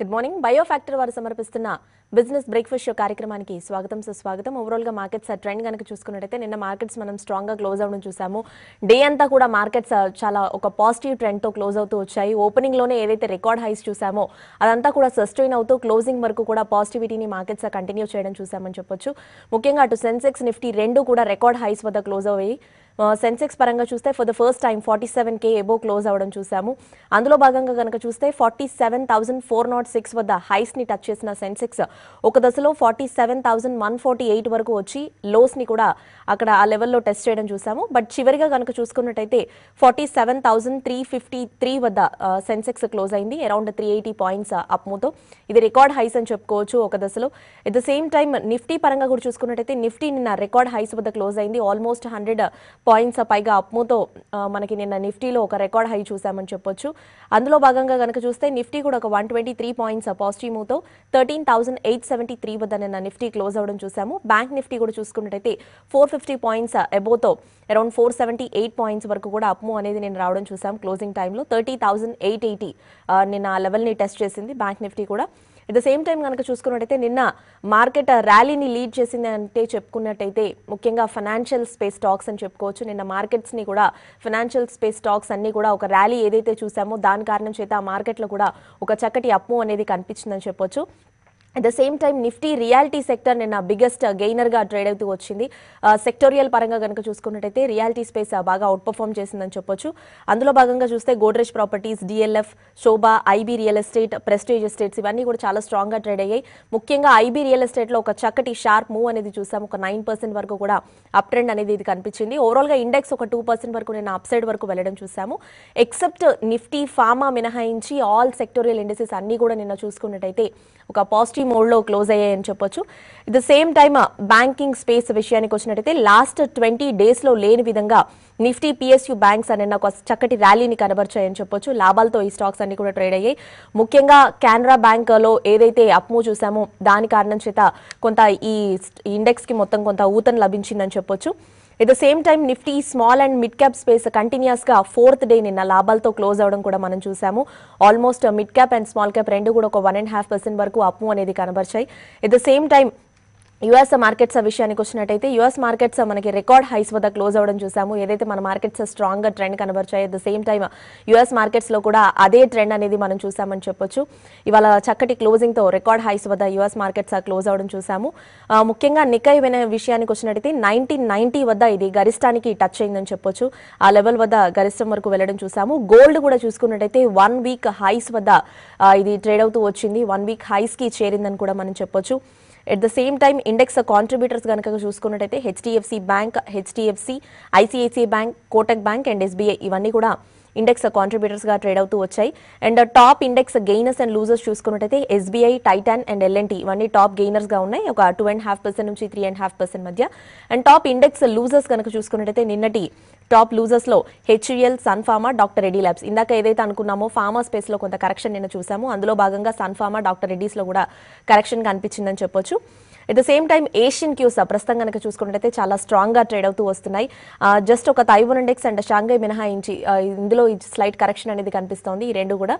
Good morning. Biofactor varu samarpistunna business breakfast show కార్యక్రమానికి స్వాగతం సుస్వాగతం. ఓవరాల్ గా మార్కెట్స్ ఆ ట్రెండ్ గనుక చూసుకున్నట్లయితే నిన్న మార్కెట్స్ మనం స్ట్రాంగ్ గా క్లోజ్ అవడం చూసాము. డే అంతా కూడా మార్కెట్స్ చాలా ఒక పాజిటివ్ ట్రెండ్ తో క్లోజ్ అవుతూ వచ్చాయి. ఓపెనింగ్ లోనే ఏదైతే రికార్డ్ హైస్ చూసామో అదంతా కూడా సస్టైన్ అవుతూ క్లోజింగ్ వరకు కూడా పాజిటివిటీని మార్కెట్స్ కంటిన్యూ చేయడం చూసామని చెప్పొచ్చు. ముఖ్యంగా అటు సెన్సెక్స్ నిఫ్టీ రెండు కూడా రికార్డ్ హైస్ వద్ద క్లోజ్ అయ్యాయి. సెన్సెక్స్ పరంగా చూస్తే for the first time 47K above close అవడం చూసాము. అందులో భాగంగా కనుక చూస్తే 47,406 వద్ద హైస్ని టచ్ చేసిన సెన్సెక్స్ ఒక దశలో 47,148 వరకు వచ్చి లోస్ని కూడా అక్కడ ఆ లెవెల్లో టెస్ట్ చేయడం చూసాము. బట్ చివరిగా కనుక చూసుకున్నట్టయితే 47,353 వద్ద సెన్సెక్స్ క్లోజ్ అయింది, అరౌండ్ 380 పాయింట్స్ అప్మూతో. ఇది రికార్డ్ హైస్ అని చెప్పుకోవచ్చు ఒక దశలో. At the same time Nifty పరంగా కూడా చూసుకున్నట్టయితే నిఫ్టీ నిన్న రికార్డ్ హైస్ వద్ద క్లోజ్ అయింది. ఆల్మోస్ట్ 100 పాయింట్స్ పైగా అప్మూతో మనకి నిన్న నిఫ్టీలో ఒక రికార్డ్ హై చూసామని చెప్పొచ్చు. అందులో భాగంగా కనుక చూస్తే నిఫ్టీ కూడా ఒక 123 పాయింట్స్ పాజిటివ్ మూతో 13,873 వద్ద నిన్న నిఫ్టీ క్లోజ్ అవడం చూసాము. బ్యాంక్ నిఫ్టీ కూడా చూసుకున్నట్టయితే 450 పాయింట్స్ అబోతో అరౌండ్ 478 పాయింట్స్ వరకు కూడా అప్మూ అనేది నేను రావడం చూసాము. క్లోజింగ్ టైంలో 30,880 నిన్న ఆ లెవెల్ని టెస్ట్ చేసింది బ్యాంక్ నిఫ్టీ కూడా. ఎట్ ద సేమ్ టైం కనుక చూసుకున్నట్టయితే నిన్న మార్కెట్ ర్యాలీని లీడ్ చేసింది అంటే చెప్పుకున్నట్టయితే ముఖ్యంగా ఫైనాన్షియల్ స్పేస్ స్టాక్స్ అని చెప్పుకోవచ్చు. నిన్న మార్కెట్స్ని కూడా ఫైనాన్షియల్ స్పేస్ స్టాక్స్ అన్ని కూడా ఒక ర్యాలీ ఏదైతే చూసామో దాని కారణం చేత ఆ మార్కెట్లో కూడా ఒక చక్కటి అప్పు అనేది కనిపించిందని చెప్పొచ్చు. At the same time Nifty realty sector నిన్న బిగ్గెస్ట్ గెయినర్గా ట్రేడ్ అవుతూ వచ్చింది. సెక్టోరియల్ పరంగా కనుక చూసుకున్నట్టయితే రియాలిటీ స్పేస్ బాగా అవుట్ పర్ఫామ్ చేసిందని చెప్పొచ్చు. అందులో భాగంగా చూస్తే Godrej properties, DLF, Sobha, IB real estate, prestige estates ఇవన్నీ కూడా చాలా స్ట్రాంగ్గా ట్రేడ్ అయ్యాయి. ముఖ్యంగా IB రియల్ ఎస్టేట్లో ఒక చక్కటి షార్ప్ మూవ్ అనేది చూసాము. ఒక 9% వరకు కూడా అప్ ట్రెండ్ అనేది ఇది కనిపించింది. ఓవరాల్గా ఇండెక్స్ ఒక 2% వరకు నిన్న అప్ సైడ్ వరకు వెళ్ళడం చూసాము. ఎక్సెప్ట్ నిఫ్టీ ఫార్మా మినహాయించి ఆల్ సెక్టోరియల్ ఇండెక్సెస్ అన్నీ కూడా నిన్న చూసుకున్నట్టయితే ఒక పాజిటివ్ మోడ్లో క్లోజ్ అయ్యాయని చెప్పొచ్చు. The same time banking space విషయానికి వచ్చినట్టయితే లాస్ట్ 20 డేస్లో లేని విధంగా నిఫ్టీ PSU బ్యాంక్స్ అనే ఒక చక్కటి ర్యాలీని కనబరిచాయని చెప్పొచ్చు. లాభాలతో ఈ స్టాక్స్ అన్ని కూడా ట్రేడ్ అయ్యాయి. ముఖ్యంగా కెనరా బ్యాంక్లో ఏదైతే అప్మూ చూసామో దాని కారణం చేత కొంత ఈ ఇండెక్స్కి మొత్తం కొంత ఊతం లభించిందని చెప్పొచ్చు. At the same time Nifty small and mid cap space కంటిన్యూస్గా 4th డే నిన్న లాభాలతో క్లోజ్ అవడం కూడా మనం చూసాము. Almost mid cap and small cap రెండు కూడా ఒక 1.5% వరకు అప్మూ అనేది కనబరిచాయి. At the same time US markets విషయానికి వచ్చినట్టయితే US మార్కెట్స్ మనకి రికార్డ్ హైస్ వద్ద క్లోజ్ అవ్వడం చూసాము. ఏదైతే మన మార్కెట్స్ స్ట్రాంగ్గా ట్రెండ్ కనబరిచాయి, at the same time US మార్కెట్స్లో కూడా అదే ట్రెండ్ అనేది మనం చూసామని చెప్పొచ్చు. ఇవాళ చక్కటి క్లోజింగ్తో రికార్డ్ హైస్ వద్ద US మార్కెట్స్ క్లోజ్ అవ్వడం చూసాము. ముఖ్యంగా నికాయ్ విషయానికి వచ్చినట్టయితే 1990 వద్ద ఇది గరిష్టానికి టచ్ అయిందని చెప్పొచ్చు. ఆ లెవెల్ వద్ద గరిష్టం వరకు వెళ్ళడం చూసాము. గోల్డ్ కూడా చూసుకున్నట్టయితే 1 వీక్ హైస్ వద్ద ఇది ట్రేడ్ అవుతూ వచ్చింది. 1 వీక్ హైస్కి చేరిందని కూడా మనం చెప్పొచ్చు. At the same time index contributors కనుక చూసుకున్నట్టయితే HDFC bank, HDFC, ICICI bank, Kotak bank and SBI ఇవన్నీ కూడా ఇండెక్స్ కాంట్రిబ్యూటర్స్గా ట్రేడ్ అవుతూ వచ్చాయి. And top index gainers and losers చూసుకున్నట్టయితే SBI, టైటాన్ అండ్ LNT ఇవన్నీ టాప్ గెయినర్స్గా ఉన్నాయి. ఒక 2.5% నుంచి 3.5% మధ్య. అండ్ టాప్ ఇండెక్స్ లూజర్స్ కనుక చూసుకున్నట్టయితే నిన్నటి టాప్ లూజర్స్లో HUL, Sun pharma, doctor Reddy labs. ఇందాక ఏదైతే అనుకున్నామో ఫార్మా స్పేస్లో కొంత కరెక్షన్ నిన్న చూసాము. అందులో భాగంగా సన్ ఫార్మా, డాక్టర్ రెడ్డీస్లో కూడా కరెక్షన్ కనిపించిందని చెప్పొచ్చు. At the same time Asian cues ప్రస్తుతం కనుక చూసుకున్నట్టయితే చాలా స్ట్రాంగ్గా ట్రేడ్ అవుతూ వస్తున్నాయి. జస్ట్ ఒక తైవాన్ ఇండెక్స్ అండ్ షాంఘై మినహాయించి ఇందులో స్లైట్ కరెక్షన్ అనేది కనిపిస్తోంది ఈ రెండు కూడా.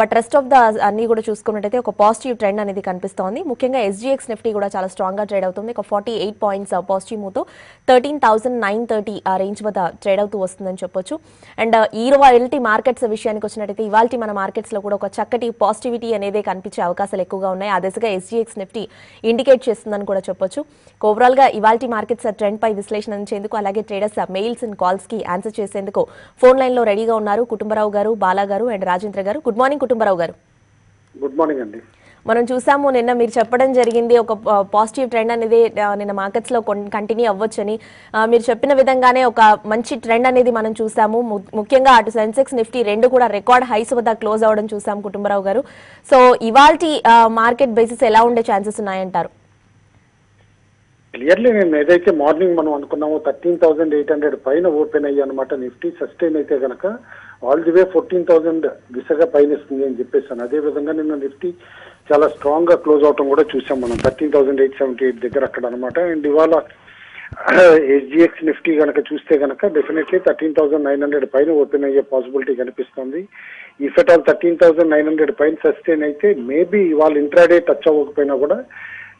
బట్ రెస్ట్ ఆఫ్ ద అన్ని కూడా చూసుకున్నట్టయితే ఒక పాజిటివ్ ట్రెండ్ అనేది కనిపిస్తోంది. ముఖ్యంగా SGX నిఫ్టీ కూడా చాలా స్ట్రాంగ్గా ట్రేడ్ అవుతుంది. ఒక 48 పాయింట్స్ పాజిటివ్ మూతో 13,930 ఆ రేంజ్ వద్ద ట్రేడ్ అవుతూ వస్తుందని చెప్పొచ్చు. అండ్ ఈరోజు మార్కెట్స్ విషయానికి వచ్చినట్టయితే ఇవాళ మన మార్కెట్స్లో కూడా ఒక చక్కటి పాజిటివిటీ అనేది కనిపించే అవకాశాలు ఎక్కువగా ఉన్నాయి. ఆ దిశగా SGX నిఫ్టీ ఇండికేట్ చేస్తుందని కూడా చెప్పొచ్చు. ఓవరాల్గా ఇవాల్టి మార్కెట్స్ ట్రెండ్ పై విశ్లేషణ అందించేందుకు అలాగే ట్రేడర్స్ మెయిల్స్ అండ్ కాల్స్కి ఆన్సర్ చేసేందుకు ఫోన్ లైన్లో రెడీగా ఉన్నారు కుటుంబరావు గారు, బాలా గారు అండ్ రాజేంద్ర గారు. గుడ్ మార్నింగ్ కుటుంబరావు గారు. గుడ్ మార్నింగ్ అండి. మనం చూసాము నిన్న మీరు చెప్పడం జరిగింది ఒక పాజిటివ్ ట్రెండ్ అనేది నిన్న మార్కెట్స్లో కంటిన్యూ అవ్వచ్చని. మీరు చెప్పిన విధంగానే ఒక మంచి ట్రెండ్ అనేది మనం చూసాము. ముఖ్యంగా అటు సెన్సెక్స్, నిఫ్టీ రెండు కూడా రికార్డ్ హైస్ వద్ద క్లోజ్ అవ్వడం చూసాము కుటుంబరావు గారు. సో ఇవాల్టి మార్కెట్ బేసిస్ ఎలా ఉండే ఛాన్సెస్ ఉన్నాయంటారు? క్లియర్లీ నేను ఏదైతే మార్నింగ్ మనం అనుకున్నామో 13,800 పైన ఓపెన్ అయ్యి అనమాట నిఫ్టీ సస్టైన్ అయితే కనుక ఆల్ ది వే 14,000 దిశగా పైన ఇస్తుంది అని చెప్పేసాను. అదేవిధంగా నిన్న నిఫ్టీ చాలా స్ట్రాంగ్ గా క్లోజ్ అవటం కూడా చూసాం మనం 13,878 దగ్గర అక్కడ అనమాట. అండ్ ఇవాళ SGX Nifty ganaka chuste ganaka definitely 13,900 pain open ayye possibility kanipistundi. If at all 13,900 pain sustain aithe maybe ivaal intraday touch avvakapoyina kuda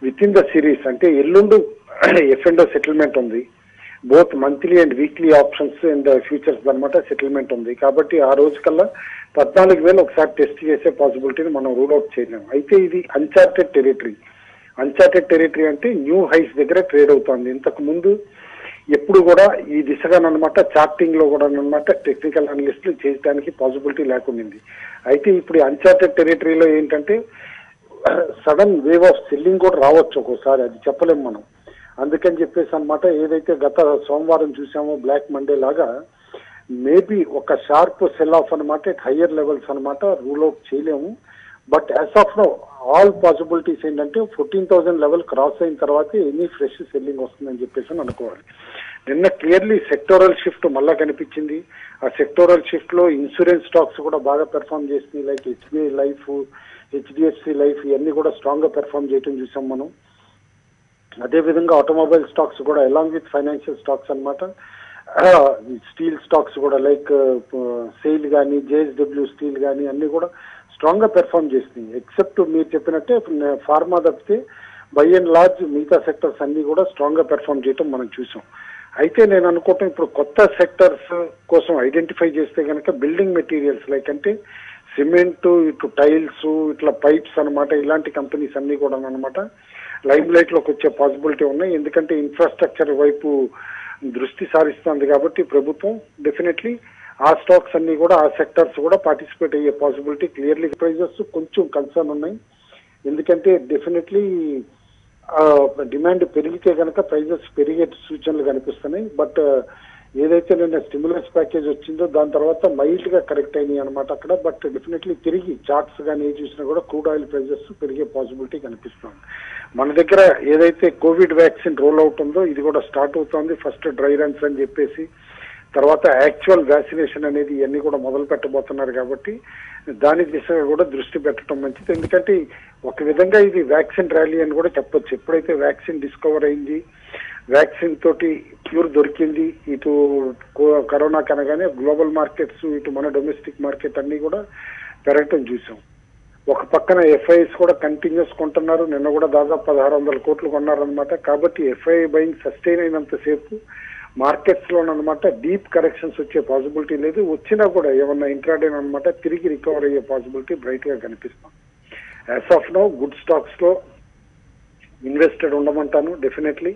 within the series ante ellundu F&O settlement undi. Both monthly and weekly options in the futures anamata settlement undi kabatti aa roju kalla 14,000 oksaari test chese possibility ni manam rule out cheyalem. Aithe idi uncharted territory. Uncharted territory అంటే new highs దగ్గర trade అవుతుంది. ఇంతకు ముందు ఎప్పుడు కూడా ఈ దిశగానమాట charting లో కూడా అనమాట టెక్నికల్ అనలిస్టులు చేయడానికి పాసిబిలిటీ లేకుండింది. అయితే ఇప్పుడు అన్చార్టెడ్ టెరిటరీలో ఏంటంటే సడన్ వేవ్ ఆఫ్ సెల్లింగ్ కూడా రావచ్చు ఒక్కోసారి, అది చెప్పలేము మనం. అందుకని చెప్పేసి అనమాట ఏదైతే గత సోమవారం చూసామో బ్లాక్ మండే లాగా మేబీ ఒక షార్ప్ సెల్ ఆఫ్ అనమాట హయ్యర్ లెవెల్స్ అనమాట రూల్ అవుట్ చేయలేము. But as of now all possibilities ఏంటంటే 14,000 లెవెల్ క్రాస్ అయిన తర్వాత ఎనీ ఫ్రెష్ సెల్లింగ్ వస్తుందని చెప్పేసి అని అనుకోవాలి. నిన్న క్లియర్లీ సెక్టోరల్ షిఫ్ట్ మళ్ళా కనిపించింది. ఆ సెక్టోరల్ షిఫ్ట్ లో ఇన్సూరెన్స్ స్టాక్స్ కూడా బాగా పెర్ఫామ్ చేసినాయి. Like HBI life, HDFC life ఇవన్నీ కూడా స్ట్రాంగ్ గా పెర్ఫామ్ చేయడం చూసాం మనం. అదేవిధంగా ఆటోమొబైల్ స్టాక్స్ కూడా అలాంగ్ విత్ ఫైనాన్షియల్ స్టాక్స్ అనమాట, స్టీల్ స్టాక్స్ కూడా లైక్ సెయిల్ కానీ, జేఎస్డబ్ల్యూ స్టీల్ కానీ అన్ని కూడా స్ట్రాంగ్ గా పెర్ఫామ్ చేసింది. ఎక్సెప్ట్ మీరు చెప్పినట్టే ఫార్మా తప్పితే బై అండ్ లార్జ్ మిగతా సెక్టర్స్ అన్ని కూడా స్ట్రాంగ్ గా పెర్ఫామ్ చేయటం మనం చూసాం. అయితే నేను అనుకోవటం ఇప్పుడు కొత్త సెక్టర్స్ కోసం ఐడెంటిఫై చేస్తే కనుక బిల్డింగ్ మెటీరియల్స్ లైక్ అంటే సిమెంట్, ఇటు టైల్స్, ఇట్లా పైప్స్ అనమాట ఇలాంటి కంపెనీస్ అన్ని కూడా అనమాట లైమ్ లైట్ లోకి వచ్చే పాసిబిలిటీ ఉన్నాయి. ఎందుకంటే ఇన్ఫ్రాస్ట్రక్చర్ వైపు దృష్టి సారిస్తుంది కాబట్టి ప్రభుత్వం డెఫినెట్లీ ఆ స్టాక్స్ అన్ని కూడా ఆ సెక్టర్స్ కూడా పార్టిసిపేట్ అయ్యే పాసిబిలిటీ క్లియర్లీ. ప్రైజెస్ కొంచెం కన్సర్న్ ఉన్నాయి ఎందుకంటే డెఫినెట్లీ డిమాండ్ పెరిగితే కనుక ప్రైజెస్ పెరిగే సూచనలు కనిపిస్తున్నాయి. బట్ ఏదైతే నిన్న స్టిమ్యులస్ ప్యాకేజ్ వచ్చిందో దాని తర్వాత మైల్డ్ గా కరెక్ట్ అయినాయి అనమాట అక్కడ. బట్ డెఫినెట్లీ తిరిగి చార్ట్స్ కానీ ఏ చూసినా కూడా క్రూడ్ ఆయిల్ ప్రైజెస్ పెరిగే పాసిబిలిటీ కనిపిస్తుంది. మన దగ్గర ఏదైతే కోవిడ్ వ్యాక్సిన్ రోల్ అవుట్ ఉందో ఇది కూడా స్టార్ట్ అవుతుంది. ఫస్ట్ డ్రై రన్స్ అని చెప్పేసి, తర్వాత యాక్చువల్ వ్యాక్సినేషన్ అనేది ఇవన్నీ కూడా మొదలు పెట్టబోతున్నారు కాబట్టి దాని దిశగా కూడా దృష్టి పెట్టడం మంచిది. ఎందుకంటే ఒక విధంగా ఇది వ్యాక్సిన్ ర్యాలీ అని కూడా చెప్పొచ్చు. ఎప్పుడైతే వ్యాక్సిన్ డిస్కవర్ అయింది, వ్యాక్సిన్ తోటి క్యూర్ దొరికింది, ఇటు కరోనా కనగానే గ్లోబల్ మార్కెట్స్ ఇటు మన డొమెస్టిక్ మార్కెట్ అన్ని కూడా పెరగటం చూసాం. ఒక పక్కన ఎఫ్ఐఎస్ కూడా కంటిన్యూస్ కొంటున్నారు. నిన్న కూడా దాదాపు 1,600 కోట్లు కొన్నారనమాట. కాబట్టి ఎఫ్ఐఐ బయింగ్ సస్టైన్ అయినంతసేపు మార్కెట్స్ లోనమాట డీప్ కరెక్షన్స్ వచ్చే పాసిబిలిటీ లేదు. వచ్చినా కూడా ఏమన్నా ఇంట్రాడే అనమాట తిరిగి రికవర్ అయ్యే పాసిబిలిటీ బ్రైట్ గా కనిపిస్తాం. As of now good stocks లో ఇన్వెస్టెడ్ ఉండమంటాను డెఫినెట్లీ.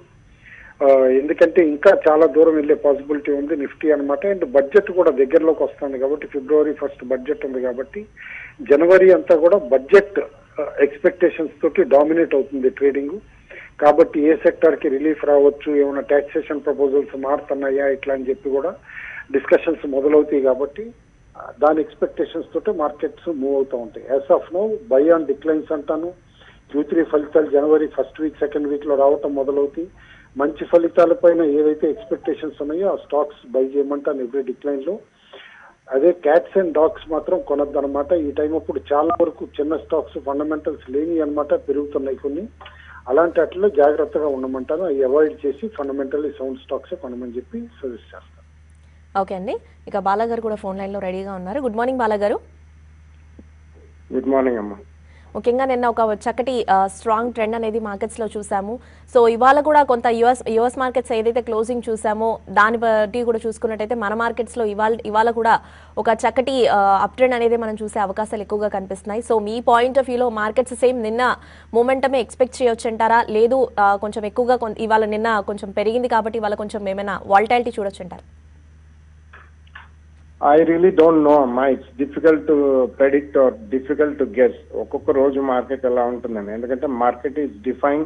ఎందుకంటే ఇంకా చాలా దూరం వెళ్లే పాసిబిలిటీ ఉంది నిఫ్టీ అనమాట. అండ్ బడ్జెట్ కూడా దగ్గరలోకి వస్తుంది కాబట్టి ఫిబ్రవరి 1 బడ్జెట్ ఉంది కాబట్టి జనవరి అంతా కూడా బడ్జెట్ ఎక్స్పెక్టేషన్స్ తోటి డామినేట్ అవుతుంది ట్రేడింగ్. కాబట్టి ఏ సెక్టార్కి రిలీఫ్ రావచ్చు, ఏమైనా ట్యాక్సేషన్ ప్రపోజల్స్ మారుతున్నాయా ఇట్లా అని చెప్పి కూడా డిస్కషన్స్ మొదలవుతాయి. కాబట్టి దాని ఎక్స్పెక్టేషన్స్ తోటి మార్కెట్స్ మూవ్ అవుతూ ఉంటాయి. As of now buy on declines అంటాను. Q3 ఫలితాలు జనవరి 1st వీక్ 2nd వీక్ లో రావటం మొదలవుతాయి. మంచి ఫలితాల పైన ఏవైతే ఎక్స్పెక్టేషన్స్ ఉన్నాయో ఆ స్టాక్స్ బై చేయమంటాను ఎవ్రీ డిక్లైన్ లో. అదే క్యాట్స్ అండ్ డాగ్స్ మాత్రం కొనద్దనమాట. ఈ టైం అప్పుడు చాలా వరకు చిన్న స్టాక్స్ ఫండమెంటల్స్ లేని అనమాట పెరుగుతున్నాయి కొన్ని. అలాంటి వాటిలో జాగ్రత్తగా ఉండమంటాను. అవి అవాయిడ్ చేసి ఫండమెంటల్లీ సౌండ్ స్టాక్స్ కొనమని చెప్పి సజెస్ట్ చేస్తాను. ఓకే అండి, ఇక బాలగారు కూడా ఫోన్ లైన్ లో రెడీగా ఉన్నారు. గుడ్ మార్నింగ్ బాలగారు. గుడ్ మార్నింగ్ అమ్మా. ముఖ్యంగా నిన్న ఒక చక్కటి స్ట్రాంగ్ ట్రెండ్ అనేది మార్కెట్స్లో చూసాము. సో ఇవాళ కూడా కొంత యుఎస్ మార్కెట్స్ ఏదైతే క్లోజింగ్ చూసామో దాన్ని బట్టి కూడా చూసుకున్నట్టయితే మన మార్కెట్స్లో ఇవాళ కూడా ఒక చక్కటి అప్ ట్రెండ్ అనేది మనం చూసే అవకాశాలు ఎక్కువగా కనిపిస్తున్నాయి. సో మీ పాయింట్ ఆఫ్ వ్యూలో మార్కెట్స్ సేమ్ నిన్న మూమెంటమే ఎక్స్పెక్ట్ చేయొచ్చు అంటారా, లేదు కొంచెం ఎక్కువగా ఇవాళ నిన్న కొంచెం పెరిగింది కాబట్టి ఇవాళ కొంచెం ఏమైనా వాల్టాలిటీ చూడొచ్చు అంటారా? I really don't know అమ్మా. It's difficult to predict or difficult to guess. ఒక్కొక్క రోజు మార్కెట్ ఎలా ఉంటుందని, ఎందుకంటే market is define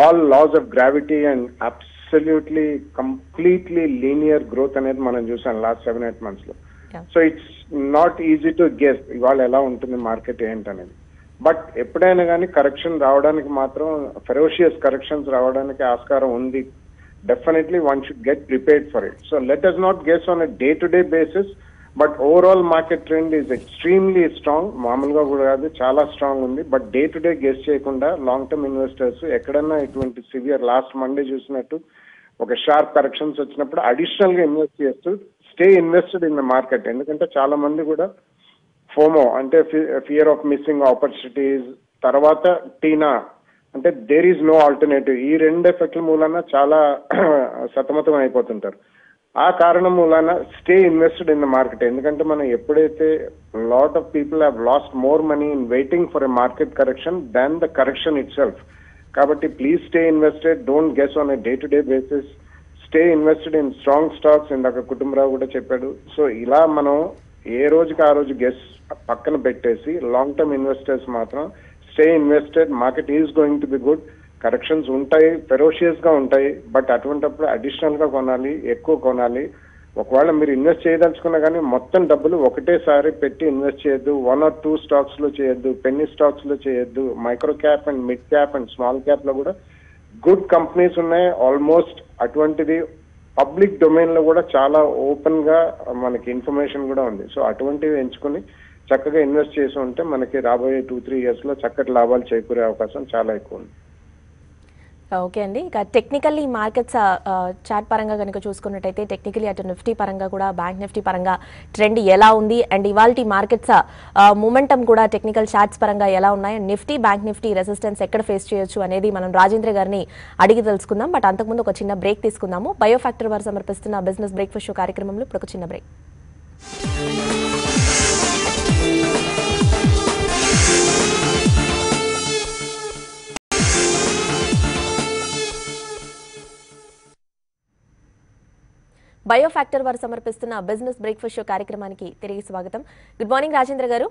all laws of gravity and absolutely completely linear growth అనేది మనం చూసాం లాస్ట్ 7-8 months లో. So it's not easy to guess ఇవాళ ఎలా ఉంటుంది మార్కెట్ ఏంటనేది. బట్ ఎప్పుడైనా కానీ కరెక్షన్ రావడానికి మాత్రం ఫెరోషియస్ కరెక్షన్స్ రావడానికి ఆస్కారం ఉంది. Definitely one should get prepared for it. So let us not guess on a day-to-day basis, but overall market trend is extremely strong. మామూలుగా కూడా కాదు, చాలా స్ట్రాంగ్ ఉంది. But day to day guess చేయకుండా long term investors ఎక్కడన్నా ఇటువంటి severe last Monday చూసినట్టు ఒక షార్ప్ కరెక్షన్స్ వచ్చినప్పుడు అడిషనల్ గా ఇన్వెస్ట్ చేస్తూ stay invested in the market. ఎందుకంటే చాలా మంది కూడా ఫోమో అంటే ఫియర్ ఆఫ్ మిస్సింగ్ ఆపర్చునిటీస్, తర్వాత టీనా అంటే దేర్ ఈజ్ నో ఆల్టర్నేటివ్, ఈ రెండు ఎఫెక్ట్ల మూలాన చాలా సతమతం అయిపోతుంటారు. ఆ కారణం మూలాన stay invested in the market. ఎందుకంటే మనం ఎప్పుడైతే lot of people have lost more money in waiting for a market correction than the correction itself. కాబట్టి please stay invested, don't guess on a day to day basis, stay invested in strong stocks. ఇందాక కుటుంబరావు కూడా చెప్పాడు. So ఇలా మనం ఏ రోజుకి ఆ రోజు guess పక్కన పెట్టేసి లాంగ్ టర్మ్ ఇన్వెస్టర్స్ మాత్రం stay invested, market is going to be good, corrections ఉంటాయి, ఫెరోషియస్ గా ఉంటాయి, బట్ అటువంటిప్పుడు అడిషనల్ గా కొనాలి, ఎక్కువ కొనాలి. ఒకవేళ మీరు ఇన్వెస్ట్ చేయదలుచుకున్నా కానీ మొత్తం డబ్బులు ఒకటేసారి పెట్టి ఇన్వెస్ట్ చేయొద్దు, 1 or 2 స్టాక్స్ లో చేయొద్దు, పెన్నీ స్టాక్స్ లో చేయొద్దు. Micro cap and mid cap and small cap లో కూడా గుడ్ కంపెనీస్ ఉన్నాయి ఆల్మోస్ట్. అటువంటిది పబ్లిక్ డొమైన్ లో కూడా చాలా ఓపెన్ గా మనకి ఇన్ఫర్మేషన్ కూడా ఉంది. సో అటువంటివి ఎంచుకుని చక్కగా ఇన్వెస్ట్ చేసి ఉంటే మనకి రాబోయే 2-3 years లో చక్కటి లాభాలు చేకూరే అవకాశం చాలా ఎక్కువ ఉంది. ఓకే అండి, ఇక టెక్నికల్లీ మార్కెట్స్ చార్ట్ పరంగా కనుక చూసుకున్నట్టయితే టెక్నికలీ అటు నిఫ్టీ పరంగా కూడా బ్యాంక్ నిఫ్టీ పరంగా ట్రెండ్ ఎలా ఉంది అండ్ ఇవాల్టి మార్కెట్స్ మూమెంటం కూడా టెక్నికల్ చార్ట్స్ పరంగా ఎలా ఉన్నాయి, నిఫ్టీ బ్యాంక్ నిఫ్టీ రెసిస్టెన్స్ ఎక్కడ ఫేస్ చేయొచ్చు అనేది మనం రాజేంద్ర గారిని అడిగి తెలుసుకుందాం. బట్ అంతకుముందు ఒక చిన్న బ్రేక్ తీసుకుందాము. బయోఫ్యాక్టర్ వారు సమర్పిస్తున్న బిజినెస్ బ్రేక్ఫాస్ట్ షో కార్యక్రమంలో ఇప్పుడు ఒక చిన్న బ్రేక్. బయోఫ్యాక్టర్ వారు సమర్పిస్తున్న బిజినెస్ బ్రేక్ఫాస్ట్ షో కార్యక్రమానికి తిరిగి స్వాగతం. గుడ్ మార్నింగ్ రాజేంద్ర గారు.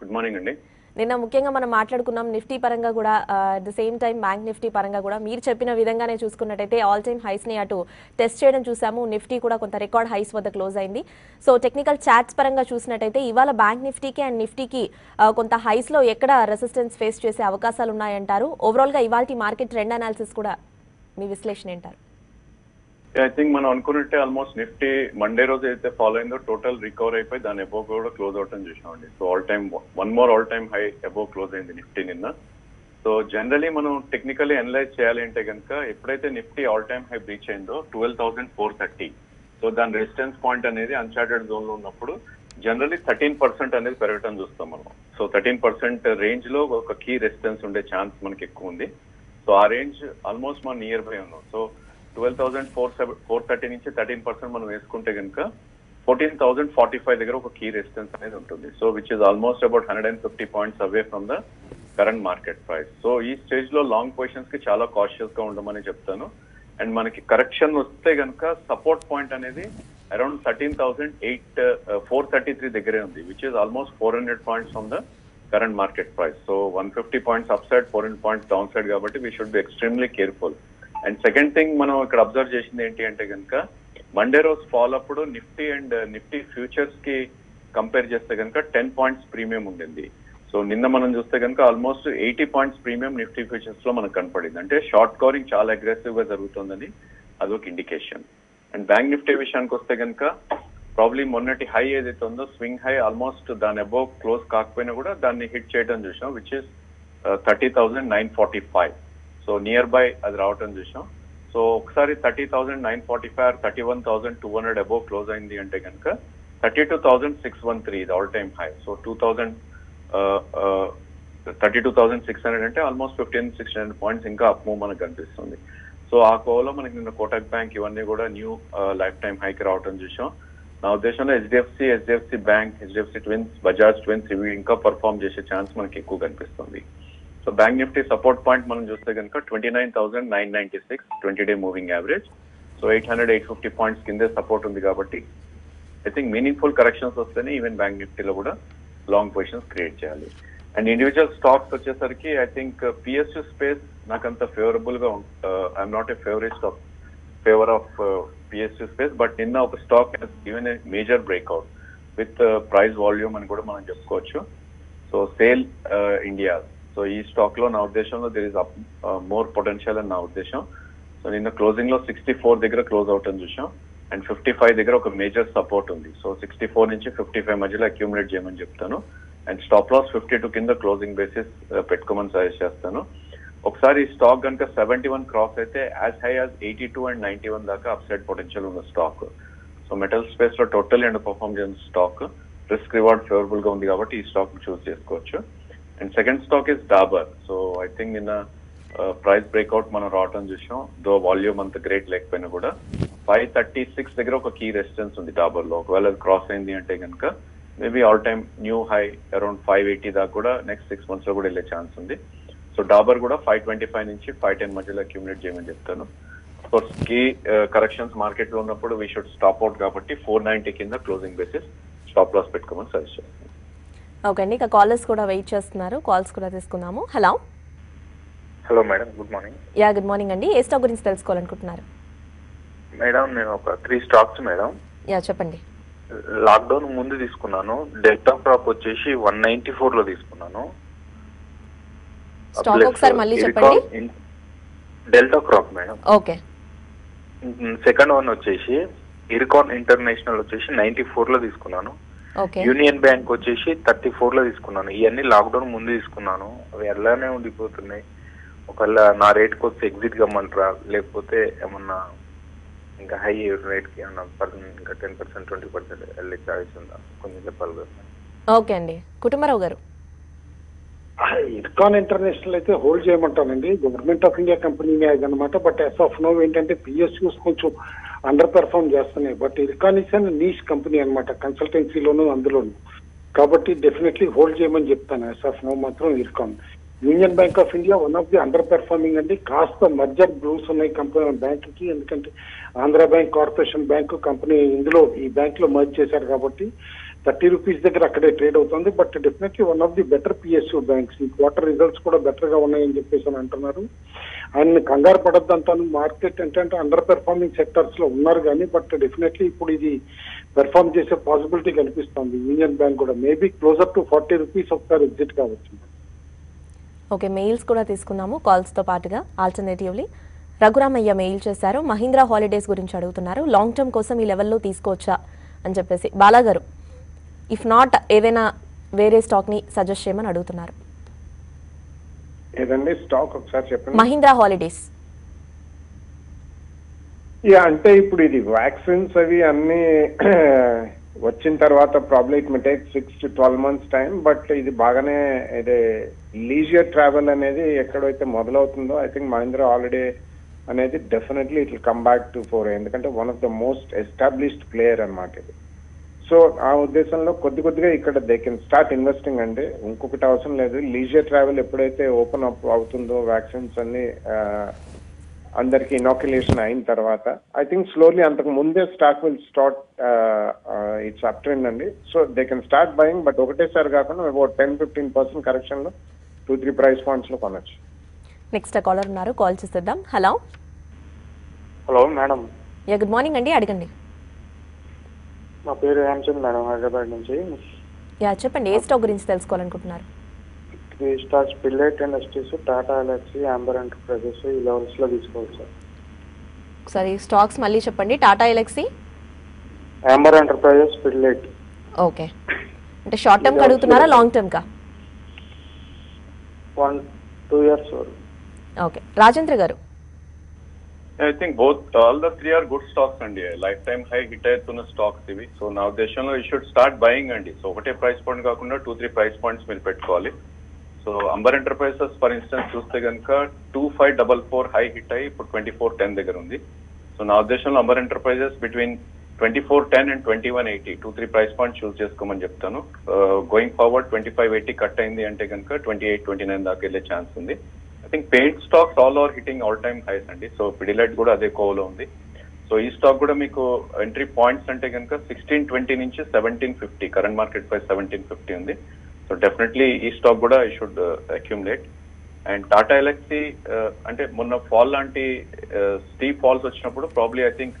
గుడ్ మార్నింగ్ అండి. నిన్న ముఖ్యంగా మనం మాట్లాడుకున్నాం నిఫ్టీ పరంగా కూడా, at the same time bank Nifty పరంగా కూడా మీరు చెప్పిన విధంగానే చూసుకున్నట్టయితే ఆల్ టైమ్ హైస్ని అటు టెస్ట్ చేయడం చూసాము, నిఫ్టీ కూడా కొంత రికార్డ్ హైస్ వద్ద క్లోజ్ అయింది. సో టెక్నికల్ చార్ట్స్ పరంగా చూసినట్టయితే ఇవాళ బ్యాంక్ నిఫ్టీకి అండ్ నిఫ్టీకి కొంత హైస్లో ఎక్కడ రెసిస్టెన్స్ ఫేస్ చేసే అవకాశాలు ఉన్నాయంటారు? ఓవరాల్గా ఇవాళ మార్కెట్ ట్రెండ్ అనాలిసిస్ కూడా మీ విశ్లేషణ ఏంటారు? ఐ థింక్ మనం అనుకున్నట్టే ఆల్మోస్ట్ నిఫ్టీ మండే రోజు అయితే ఫాలో అయిందో టోటల్ రికవర్ అయిపోయి దాని అబోవ్ కూడా క్లోజ్ అవుట్ అని చూసినామండి. So one more all time high above close అయింది నిఫ్టీ నిన్న. సో జనరలీ మనం టెక్నికలీ అనలైజ్ చేయాలి అంటే కనుక ఎప్పుడైతే Nifty all time high breach అయిందో 12,430, సో దాని రెసిస్టెన్స్ పాయింట్ అనేది అన్చార్టెడ్ జోన్ లో ఉన్నప్పుడు జనరలీ 13% అనేది పెరగటం చూస్తాం మనం. సో 13% రేంజ్ లో ఒక కీ రెసిస్టెన్స్ ఉండే ఛాన్స్ మనకి ఎక్కువ ఉంది. సో ఆ రేంజ్ ఆల్మోస్ట్ మనం నియర్ బై ఉన్నాం. సో 12,430 నుంచి 13% మనం వేసుకుంటే కనుక 14,045 దగ్గర ఒక కీ రెసిస్టెన్స్ అనేది ఉంటుంది. So which is almost about 150 points away from the current market price. So ఈ స్టేజ్ లో లాంగ్ పొజిషన్స్ కి చాలా కాషియస్ గా ఉండమని చెప్తాను. అండ్ మనకి కరెక్షన్ వస్తే కనుక సపోర్ట్ పాయింట్ అనేది అరౌండ్ 13,433 దగ్గరే ఉంది, which is almost 400 points from the current market price. So 150 points up side, 400 points down side, కాబట్టి we should be extremely careful. And second thing మనం ఇక్కడ అబ్జర్వ్ చేసింది ఏంటి అంటే కనుక మండే రోజు ఫాల్ అప్పుడు నిఫ్టీ అండ్ నిఫ్టీ ఫ్యూచర్స్ కి కంపేర్ చేస్తే కనుక 10 points ప్రీమియం ఉండింది. సో నిన్న మనం చూస్తే కనుక almost 80 points premium Nifty futures లో మనకు కనపడింది. అంటే షార్ట్ కవరింగ్ చాలా అగ్రెసివ్ గా జరుగుతుందని అదొక ఇండికేషన్. అండ్ బ్యాంక్ నిఫ్టీ విషయానికి వస్తే కనుక ప్రాబ్లీ మొన్నటి హై ఏదైతే ఉందో స్వింగ్ హై ఆల్మోస్ట్ దాని అబోవ్ క్లోజ్ కాకపోయినా కూడా దాన్ని హిట్ చేయడం చూసాం, which is 30,945. So near by అది రావటం చూసాం. సో ఒకసారి 30,945 31,200 అబోవ్ క్లోజ్ అయింది అంటే కనుక 32,613 ఇది ఆల్ టైమ్ హై. సో 32,600 అంటే ఆల్మోస్ట్ 1,500-1,600 points ఇంకా అప్ మూవ్ మనకు కనిపిస్తుంది. సో ఆ కోవలో మనకి నిన్న కోటక్ బ్యాంక్ ఇవన్నీ కూడా న్యూ లైఫ్ టైమ్ హైకి రావటం చూసాం. నా ఉద్దేశంలో HDFC bank, HDFC twins, Bajaj twins ఇవి ఇంకా పర్ఫామ్ చేసే ఛాన్స్ మనకి ఎక్కువ కనిపిస్తుంది. So bank Nifty support point మనం చూస్తే కనుక 29,996 20-day moving average. So 800-850 points కిందే సపోర్ట్ ఉంది కాబట్టి ఐ థింక్ మీనింగ్ఫుల్ కరెక్షన్స్ వస్తేనే ఈవెన్ బ్యాంక్ నిఫ్టీలో కూడా లాంగ్ పొజిషన్స్ క్రియేట్ చేయాలి. అండ్ ఇండివిజువల్ స్టాక్స్ వచ్చేసరికి ఐ థింక్ పిఎస్యు స్పేస్ నాకంత ఫేవరబుల్ గా I'm not a favour of PSU space, but నిన్న ఒక stock even a major breakout with price volume అని కూడా మనం చెప్పుకోవచ్చు. సో సేల్ ఇండియా, సో ఈ స్టాక్ లో నా ఉద్దేశంలో దేర్ ఇస్ మోర్ పొటెన్షియల్ అని నా ఉద్దేశం. సో నిన్న క్లోజింగ్ లో 64 దగ్గర క్లోజ్ అవుట్ అని చూసాం అండ్ 55 దగ్గర ఒక మేజర్ సపోర్ట్ ఉంది. సో 64 నుంచి 55 మధ్యలో అక్యూములేట్ చేయమని చెప్తాను అండ్ స్టాప్ లాస్ 52 కింద క్లోజింగ్ బేసిస్ పెట్టుకోమని సజెస్ట్ చేస్తాను. ఒకసారి స్టాక్ కనుక 71 క్రాస్ అయితే యాజ్ హై యాజ్ 82 and 91 దాకా అప్సైడ్ పొటెన్షియల్ ఉన్న స్టాక్. సో మెటల్ స్పేస్ లో టోటల్ అండ్ పర్ఫార్మ్ చేసిన స్టాక్ రిస్క్ రివార్డ్ ఫేవరబుల్ గా ఉంది కాబట్టి ఈ స్టాక్ చూస్ చేసుకోవచ్చు. And second stock is Dabur. So I think నిన్న ప్రైస్ బ్రేక్అవుట్ మనం రావటం చూసాం, దో వాల్యూమ్ అంత గ్రేట్ లేకపోయినా కూడా 536 దగ్గర ఒక కీ రెసిస్టెన్స్ ఉంది డాబర్ లో. ఒకవేళ క్రాస్ అయింది అంటే కనుక maybe all time new high around 580 దాకా కూడా నెక్స్ట్ 6 months లో కూడా వెళ్ళే ఛాన్స్ ఉంది. సో డాబర్ కూడా 525 నుంచి 510 మధ్యలో అక్యూములేట్ చేయమని చెప్తాను. అఫ్కోర్స్ కీ కరెక్షన్స్ మార్కెట్ లో ఉన్నప్పుడు వీ షుడ్ స్టాప్ అవుట్ కాబట్టి 490 కింద క్లోజింగ్ బేసిస్ స్టాప్ లాస్ పెట్టుకోమని సజెస్ట్ చేస్తాను. ఓకే అండి, ఇక కాలర్స్ కూడా వెయిట్ చేస్తున్నారు, కాల్స్ కూడా తీసుకున్నాము. Hello hello madam, good morning. Yeah good morning అండి. ఏ స్టాక్ గురించి తెలుసుకోవాలనుకుంటున్నారు మేడం? నేను ఒక 3 స్టాక్స్ మేడం. యా చెప్పండి. లాక్డౌన్ ముందు తీసుకున్నాను, డెల్టా క్రాప్ వచ్చేసి 194 లో తీసుకున్నాను. స్టాక్ ఒకసారి మళ్ళీ చెప్పండి. Delta crop madam. Okay. Second one వచ్చేసి ఇర్కాన్ ఇంటర్నేషనల్ వచ్చేసి 94 లో తీసుకున్నాను. ఓకే. యూనియన్ బ్యాంక్ వచ్చేసి 34 లో తీసుకున్నాను. ఇవన్నీ లాక్డౌన్ ముందు తీసుకున్నాను, అవి ఎలానే ఉండిపోతున్నాయి. ఒకవేళ నా రేట్ కి వచ్చి ఎగ్జిట్ కమ్మంటారా, లేకపోతే ఏమన్నా ఇంకా హై రేట్ కి ఇంకా 10% 20% వెళ్ళే ఛాయిస్ ఉందా, కొంచెం చెప్పాలి కదా? ఓకే అండి. కుటుంబరావు గారు, ఇర్కాన్ ఇంటర్నేషనల్ అయితే హోల్డ్ చేయమంటానండి. గవర్నమెంట్ ఆఫ్ ఇండియా కంపెనీనే అదనమాట. బట్ యాజ్ ఆఫ్ నో ఏంటంటే పిఎస్యూస్ కొంచెం అండర్ పెర్ఫార్మ్ చేస్తున్నాయి. But Ircon is and niche company అనమాట, కన్సల్టెన్సీలోను అందులోను. కాబట్టి డెఫినెట్లీ హోల్డ్ చేయమని చెప్తాను. యాజ్ ఆఫ్ నో మాత్రం Ircon. Union Bank of India one of the under performing అండి. కాస్త మర్జర్ బ్లూస్ ఉన్నాయి కంపెనీ బ్యాంక్ కి, ఎందుకంటే Andhra bank corporation bank company ఇందులో ఈ బ్యాంక్ లో మర్జ్ చేశారు కాబట్టి 30 రూపీస్ దగ్గర అక్కడే ట్రేడ్ అవుతుంది. But definitely one of the better PSU banks. ఈ క్వార్టర్ రిజల్ట్స్ కూడా బెటర్ గా ఉన్నాయని చెప్పేసి అని అంటున్నారు. ఆయన కంగారు పడద్దంటాను, మార్కెట్ ఏంటంటే అండర్ పెర్ఫార్మింగ్ సెక్టర్స్ లో ఉన్నారు కానీ బట్ డెఫినెట్లీ ఇప్పుడు ఇది పెర్ఫార్మ్ చేసే పాసిబిలిటీ కనిపిస్తుంది. యూనియన్ బ్యాంక్ కూడా మేబీ క్లోజర్ టు 40 రూపీస్ ఒకసారి ఎగ్జిట్ కావచ్చు. ఓకే, మెయిల్స్ కూడా తీసుకున్నాము కాల్స్తో పాటుగా. ఆల్టర్నేటివ్లీ రఘురామయ్య మెయిల్ చేశారు, మహీంద్రా హాలిడేస్ గురించి అడుగుతున్నారు. లాంగ్ టర్మ్ కోసం ఈ లెవెల్లో తీసుకోవచ్చా అని చెప్పేసి. బాలాగారు, ఇఫ్ నాట్ ఏదైనా వేరే స్టాక్ని సజెస్ట్ చేయమని అడుగుతున్నారు. ఏదండి స్టాక్ ఒకసారి చెప్పండి? మహీంద్రా హాలిడేస్. యా, అంటే ఇప్పుడు ఇది వ్యాక్సిన్స్ అవి అన్ని వచ్చిన తర్వాత problem it may take 6 to 12 months time. But ఇది బాగానే ఇదే లీజియర్ ట్రావెల్ అనేది ఎక్కడైతే మొదలవుతుందో ఐ థింక్ మహీంద్రా హాలిడే అనేది definitely it will come back to four, ఎందుకంటే one of the most established player అనమాట ఇది. సో ఆ ఉద్దేశంలో కొద్ది కొద్దిగా ఇక్కడ దే కెన్ స్టార్ట్ ఇన్వెస్టింగ్ అండి, ఇంకొకటి అవసరం లేదు. లీజియర్ ట్రావెల్ ఎప్పుడైతే ఓపెన్ అప్ అవుతుందో, వ్యాక్సిన్స్ అన్ని అందరికి ఇనాక్యులేషన్ అయిన తర్వాత ఐ థింక్ స్లోలీ అంతకు ముందే stock will start its up trend అండి. So they can start buying, but ఒకటేసారి కాకుండా ఒక 10-15% కరెక్షన్ లో 2-3 ప్రైస్ పాయింట్స్ లో కొనొచ్చు. నెక్స్ట్ కాలర్ ఉన్నారు, కాల్ చేసేద్దాం. Hello hello madam. Yeah good morning అండి, అడగండి. నా పేరు రామచంద్ర మేడం, హైదరాబాద్ నుంచి. యా చెప్పండి, ఏ స్టాక్ గురించి తెలుసుకోవాలనుకుంటున్నారు? Stocks Pidilite Industries, Tata Elxsi, Amber Enterprises, ఈ లెవెల్స్ లో తీసుకోవచ్చు సార్. ఒకసారి స్టాక్స్ మళ్ళీ చెప్పండి. టాటా ఎలక్సీ, అంబర్ ఎంటర్ప్రైజెస్, పిల్లెట్. ఓకే, అంటే షార్ట్ టర్మ్ అడుగుతున్నారా లాంగ్ టర్మ్ కా? 1-2 years. ఓకే, రాజేంద్ర గారు. I think both all the 3 are good stocks అండి, లైఫ్ టైమ్ హై హిట్ అవుతున్న స్టాక్స్ ఇవి. సో నా ఉద్దేశంలో యూ షుడ్ స్టార్ట్ బయింగ్ అండి. సో ఒకటే ప్రైస్ పాయింట్ కాకుండా 2-3 ప్రైస్ పాయింట్స్ మీరు పెట్టుకోవాలి. So Amber Enterprises for instance చూస్తే కనుక 2544 హై హిట్ అయ్యి ఇప్పుడు 2410 దగ్గర ఉంది. సో నా ఉద్దేశంలో Amber Enterprises between 2410 and 2180 2-3 price point choose చేసుకోమని చెప్తాను. గోయింగ్ ఫార్వర్డ్ 2580 కట్ అయింది అంటే కనుక 28-29 దాకా వెళ్ళే ఛాన్స్ ఉంది. I think paid stocks all over hitting all time highs అండి. సో పిడిలైట్ కూడా అదే కోవలో ఉంది. సో ఈ స్టాక్ కూడా మీకు ఎంట్రీ పాయింట్స్ అంటే కనుక 1620 నుంచి 1750, కరెంట్ మార్కెట్ ప్రైస్ 1750 ఉంది. సో డెఫినెట్లీ ఈ స్టాక్ కూడా I should accumulate. And Tata Elxsi అంటే మొన్న ఫాల్ లాంటి స్టీప్ ఫాల్స్ వచ్చినప్పుడు probably I think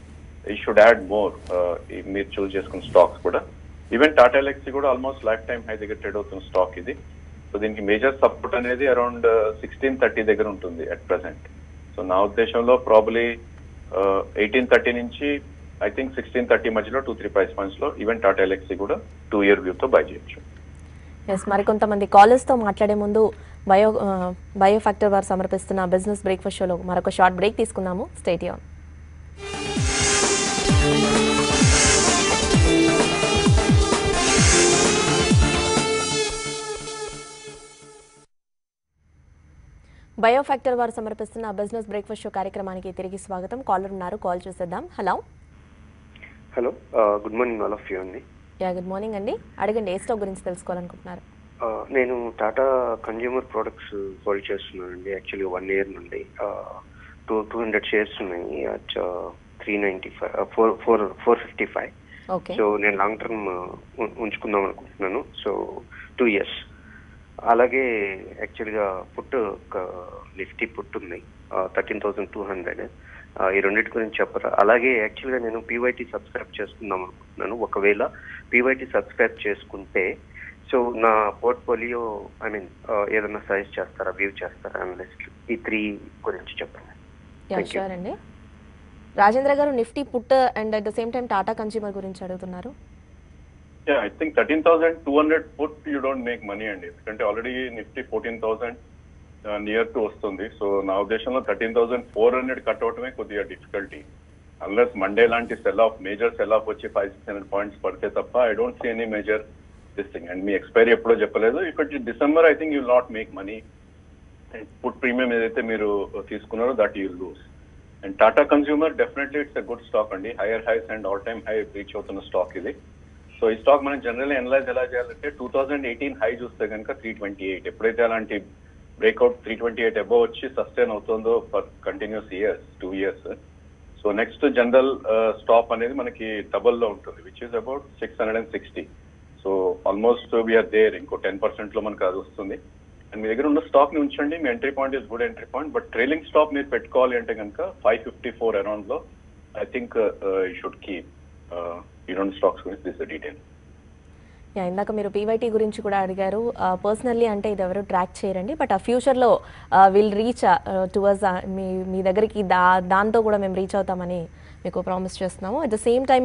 we should add more. మీరు చూస్ చేసుకున్న స్టాక్స్ కూడా ఈవెన్ టాటా ఎలక్సీ కూడా ఆల్మోస్ట్ లైఫ్ టైమ్ హై దగ్గర ట్రేడ్ అవుతున్న స్టాక్ ఇది. సో దీనికి మేజర్ సపోర్ట్ అనేది అరౌండ్ 1630 దగ్గర ఉంటుంది అట్ ప్రెసెంట్. సో నా ఉద్దేశంలో ప్రాబ్లీ 1830 నుంచి ఐ థింక్ 1630 మధ్యలో 2-3 ప్రైస్ పాయింట్స్ లో ఈవెన్ టాటా ఎలక్సీ కూడా 2-year వ్యూ తో బై చేయొచ్చు. మరి కొంతమంది కాలర్స్ తో మాట్లాడే ముందు Biofactor var samarpistuna business breakfast show lo maroka short break teeskunnamu. Stay tuned. Biofactor var samarpistuna business breakfast show karyakramaniki tirigi swagatham. Caller unnaru, call chesedam. Hello. Hello, good morning all of you andi. Yeah, good morning andi. Adagandi e stock gurinchi telusukovalanu. నేను Tata Consumer Products hold చేస్తున్నానండి. Actually 1 year నుండి 200 shares ఉన్నాయి. 395, 455. So నేను long term ఉంచుకుందాం అనుకుంటున్నాను. So 2 years. అలాగే యాక్చువల్గా put Nifty put ఉంది 13,200. ఈ రెండింటి గురించి చెప్పరా? అలాగే యాక్చువల్గా నేను పీవైటీ సబ్స్క్రైబ్ చేసుకుందాం అనుకుంటున్నాను. ఒకవేళ పీవైటీ సబ్స్క్రైబ్ చేసుకుంటే సో నా పోర్ట్ఫోలియో ఐ మీన్ ఏదైనా సజెస్ట్ చేస్తారా, వ్యూ చేస్తారా అనలిస్ట్? ఈ 3 గురించి చెప్పండి. అండి రాజేంద్ర గారు Nifty put and at the same time Tata Consumer గురించి అడుగుతున్నారు. Yeah, I think 13,200 put you don't make money అండి, ఎందుకంటే ఆల్రెడీ నిఫ్టీ 14,000 నియర్ టు వస్తుంది. సో నా ఉద్దేశంలో 13,400 కట్ అవటమే కొద్దిగా డిఫికల్టీ. అన్లెస్ మండే లాంటి sell off major sell off వచ్చి 500-600 పాయింట్స్ పడితే తప్ప I don't see any major this thing. And me expiry eppado cheppaledu. If it is December, I think you will not make money. And put premium edaithe meeru teeskunnaro that you will lose. And Tata Consumer, definitely it's a good stock andi. Higher highs and all time high reach outunna stock idi. So ee stock manam generally analyze ela cheyalante 2018 high chuste ganaka 328 eppudaithe alanti breakout 328 above vachi sustain avutundo for continuous years, 2 years. So next general stop anedi manaki double lo untundi, which is about 660. So almost we are there. ఇంకో 10% లో మనకు అది వస్తుంది. And మీ దగ్గర ఉన్న stock ని ఉంచండి. మీ entry point is good entry point, but trailing stop మీరు పెట్టుకోవాలి అంటే కనుక 554 అరౌండ్ లో I think you should keep. ఈ రెండు స్టాక్స్ గురించి దిస్ డీటెయిల్. యా, ఇందాక మీరు పీవైటీ గురించి కూడా అడిగారు. పర్సనల్లీ అంటే ఇది ఎవరు ట్రాక్ చేయరండి, బట్ ఆ ఫ్యూచర్లో విల్ రీచ్ టువర్స్ మీ దగ్గరికి దాంతో కూడా మేము రీచ్ అవుతామని మీకు ప్రామిస్ చేస్తున్నాము. At the same time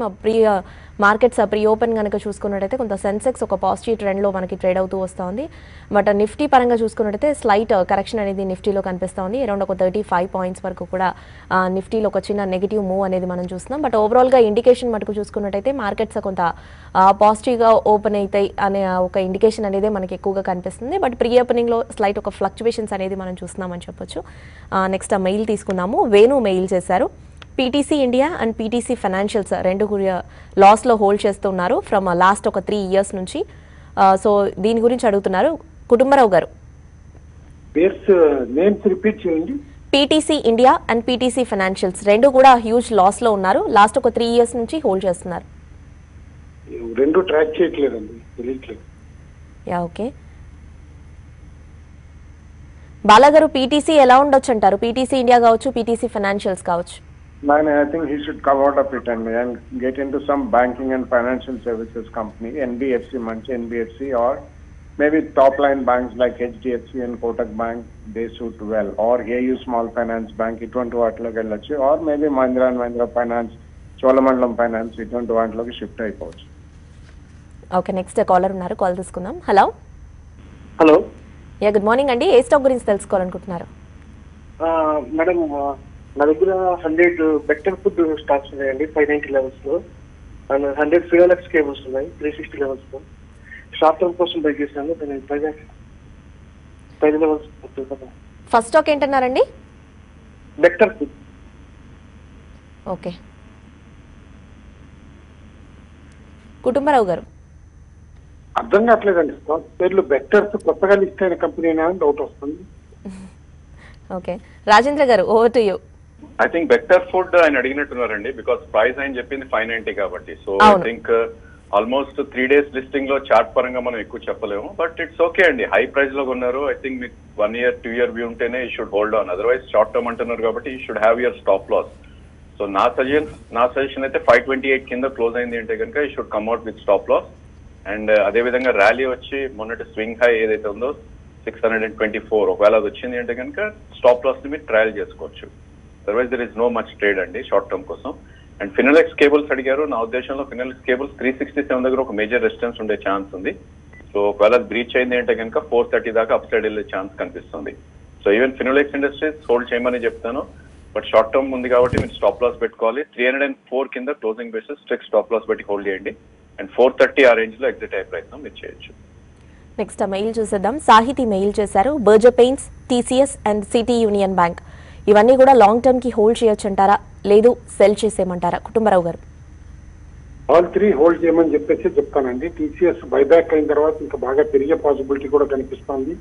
markets pre open కనుక చూసుకున్నట్టయితే కొంత సెన్సెక్స్ ఒక పాజిటివ్ ట్రెండ్లో మనకి ట్రేడ్ అవుతూ వస్తుంది. బట్ నిఫ్టీ పరంగా చూసుకున్నట్టయితే స్లైట్ కరెక్షన్ అనేది నిఫ్టీలో కనిపిస్తూ ఉంది. అరౌండ్ ఒక 35 పాయింట్స్ వరకు కూడా నిఫ్టీలో ఒక చిన్న నెగిటివ్ మూవ్ అనేది మనం చూస్తున్నాం. బట్ ఓవరాల్గా ఇండికేషన్ మటుకు చూసుకున్నట్టయితే మార్కెట్స్ కొంత పాజిటివ్గా ఓపెన్ అవుతాయి అనే ఒక ఇండికేషన్ అనేది మనకి ఎక్కువగా కనిపిస్తుంది. బట్ ప్రీ ఓపెనింగ్లో స్లైట్ ఒక ఫ్లక్చువేషన్స్ అనేది మనం చూస్తున్నామని చెప్పొచ్చు. నెక్స్ట్ మెయిల్ తీసుకున్నాము. వేణు మెయిల్ చేశారు. PTC India and PTC Financials రెండు లాస్లో హోల్డ్ చేస్తున్నారు ఫ్రమ్ లాస్ట్ ఒక 3 years నుంచి. సో దీని గురించి అడుగుతున్నారు కుటుంబరావు గారు. PTC India and PTC Financials రెండు కూడా హ్యూజ్ లాస్లో ఉన్నారు, లాస్ట్ ఒక 3 years నుంచి హోల్డ్ చేస్తున్నారు. రెండు ట్రాక్ చేయట్లేదండి. Yeah, okay. బాలాగారు PTC ఎలా ఉండొచ్చు అంటారు? PTC India కావచ్చు, PTC Financials కావచ్చు. I think he should come out of it and get into some banking and financial services company, NBFC, or maybe top line banks like HDFC and Kotak Bank. They suit well, or AU Small Finance Bank, or maybe Mahindra and Mahindra Finance, Cholamandalam Finance, shift type out. Okay, next caller unnaru, call తీసుకుందాం. Hello. Hello. Yeah, good morning andi. A stock gurinchi telusukovalanuntunnara? Madam, నా దగ్గర 100 better food stocks ఉన్నాయండి 590 levels లో. And 100 Finolex Cables ఉన్నాయి 360 levels లో. Short term కోసం buy చేశాను. First stock ఏంటన్నారండి? Better food. ఓకే, కుటుంబరావు గారు. అర్థం కావట్లేదండి స్టాక్ పేర్లు. బెటర్ కొత్తగా లిస్ట్ అయిన కంపెనీ డౌట్ వస్తుంది. ఓకే, రాజేంద్ర గారు over to you. I think better food ఆయన అడిగినట్టున్నారండి, బికాస్ ప్రైస్ ఆయన చెప్పింది 590 కాబట్టి. So I think almost 3 days listing లో చార్ట్ పరంగా మనం ఎక్కువ చెప్పలేము, బట్ ఇట్స్ ఓకే అండి. హై ప్రైస్ లో ఉన్నారు. ఐ థింక్ మీకు 1 year 2 year వ్యూ ఉంటేనే you should hold on, otherwise short term అంటున్నారు కాబట్టి you should have your stop loss. So నా సజెషన్ అయితే 528 కింద క్లోజ్ అయింది అంటే కనుక you should come out with stop loss. And అదేవిధంగా ర్యాలీ వచ్చి మొన్నటి స్వింగ్ హై ఏదైతే ఉందో 624 ఒకవేళ అది వచ్చింది అంటే కనుక స్టాప్ లాస్ ని మీరు ట్రయల్ చేసుకోవచ్చు. Otherwise there is no much trade అండి షార్ట్ టర్మ్ కోసం. అండ్ ఫినోలెక్స్ కేబుల్స్ అడిగారు. నా ఉద్దేశంలో ఫినోలెక్స్ కేబుల్స్ 367 దగ్గర ఒక మేజర్ రెసిస్టెన్స్ ఉండే ఛాన్స్ ఉంది. So ఒకవేళ బ్రీచ్ అయింది అంటే కనుక 4:30 దాకా అప్ సైడ్ వెళ్ళే ఛాన్స్ కనిపిస్తుంది. So even Finolex industries hold చేయమని చెప్తాను, బట్ షార్ట్ టర్మ్ ఉంది కాబట్టి మీరు స్టాప్ లాస్ పెట్టుకోవాలి. 304 కింద closing basis strict stop loss పెట్టి హోల్డ్ చేయండి అండ్ 4:30 ఆ రేంజ్ లో ఎగ్జిట్ అయ్యే ప్రయత్నం మీరు చేయొచ్చు. నెక్స్ట్ మెయిల్ చూసేద్దాం. సాహితి మెయిల్ చేశారు. Berger paints, TCS and city union bank ఇవన్నీ కూడా లాంగ్ టర్మ్ కి హోల్డ్ చేయొచ్చు అంటారా, లేదు సెల్ చేసేయమంటారా? కుటుంబరావు గారు, ఆల్ త్రీ హోల్డ్ చేయమని చెప్పేసి చెప్తానండి. టీసీఎస్ బైబ్యాక్ అయిన తర్వాత ఇంకా బాగా పెరిగే పాసిబిలిటీ కూడా కనిపిస్తోంది.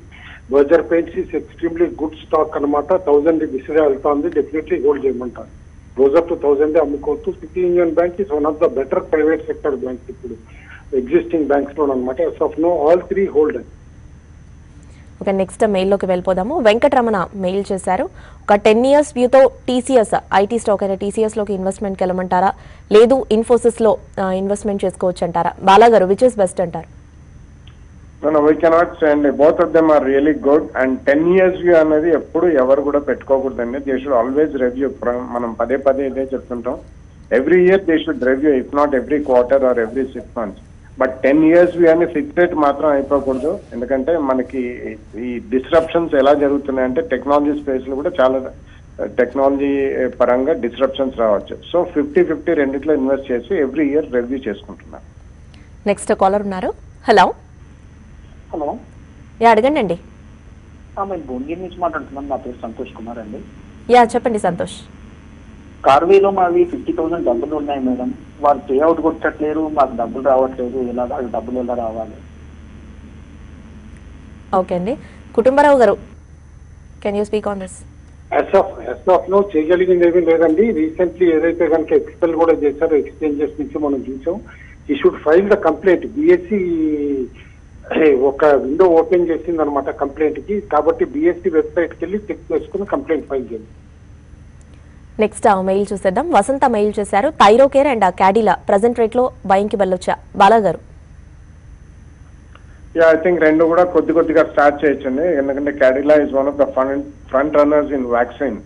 Berger paints is extremely good stock అనమాట. 1000 బిసిగా వెళ్తోంది, డెఫినెట్లీ హోల్డ్ చేయమంటారు. రోజర్ 2000 అమ్ముకోవచ్చు. City union bank is one of the better private sector banks ఇప్పుడు ఎగ్జిస్టింగ్ బ్యాంక్స్ లో అనమాట. As of now all three hold. Okay, next mail లోకి వెళ్ళిపోదాము. Venkataramana mail చేశారు. ఒక 10 years వ్యూతో టీసీఎస్ ఐటీ స్టాక్ అయిన టీసీఎస్ లోకి ఇన్వెస్ట్మెంట్కి వెళ్ళమంటారా, లేదు ఇన్ఫోసిస్ లో ఇన్వెస్ట్మెంట్ చేసుకోవచ్చు అంటారా? బాలా గారు, విచ్ ఇస్ బెస్ట్ అంటారు? We cannot stand. Both of them are really good. And 10 years view అనేది ఎప్పుడు ఎవరు కూడా పెట్టుకోకూడదండి. They should always review. మనం పదే ఇదే చెప్తుంటాం. Every year they should review, if not every quarter or every 6 months. But 10 years view అని ఫిక్స్ రేట్ మాత్రం అయిపోకూడదు. ఎందుకంటే మనకి ఈ డిస్ట్రప్షన్స్ ఎలా జరుగుతున్నాయంటే టెక్నాలజీ స్పేస్ లో కూడా చాలా టెక్నాలజీ పరంగా డిస్ట్రప్షన్స్ రావచ్చు. సో 50-50 రెండిట్లో ఇన్వెస్ట్ చేసి ఎవ్రీ ఇయర్ రివ్యూ చేసుకుంటున్నాను. నెక్స్ట్ కాలర్ ఉన్నారు. హలో హలో, అడగండి అండి. మేము భువనగిరి నుంచి మాట్లాడుతున్నాను. నా పేరు సంతోష్ కుమార్ అండి. యా, చెప్పండి సంతోష్. కార్వేలో మావి 50,000 డబ్బులు ఉన్నాయి మేడం. వారు పేఅవుట్ కొట్టట్లేరు, మాకు డబ్బులు రావట్లేదు. ఎలా డబ్బులు ఎలా రావాలి? ఓకే అండి. కుటుంబరావు గారు, can you speak on this? ఎస్ఆఫ్ లో చేయగలిగింది ఏమీ లేదండి. రీసెంట్లీ ఏదైతే కనుక ఎక్స్పెల్ కూడా చేశారో ఎక్స్చేంజెస్ నుంచి మనం చూసాం. ఈ should file the complaint. BSc ఒక విండో ఓపెన్ చేసింది అనమాట కంప్లైంట్ కి. కాబట్టి బిఎస్సి వెబ్సైట్కి వెళ్ళి చెక్ చేసుకుని కంప్లైంట్ ఫైల్ చేయండి. నెక్స్ట్ మెయిల్ చూసేద్దాం. వసంత మెయిల్ చేశారు. Thyrocare and Cadila present rate లో బయింగ్ కి వెళ్ళొచ్చా? బాలా గారు, ఐ థింక్ రెండు కూడా కొద్దిగా స్టార్ట్ చేయొచ్చండి. ఎందుకంటే Cadila is one of the front runners in vaccine.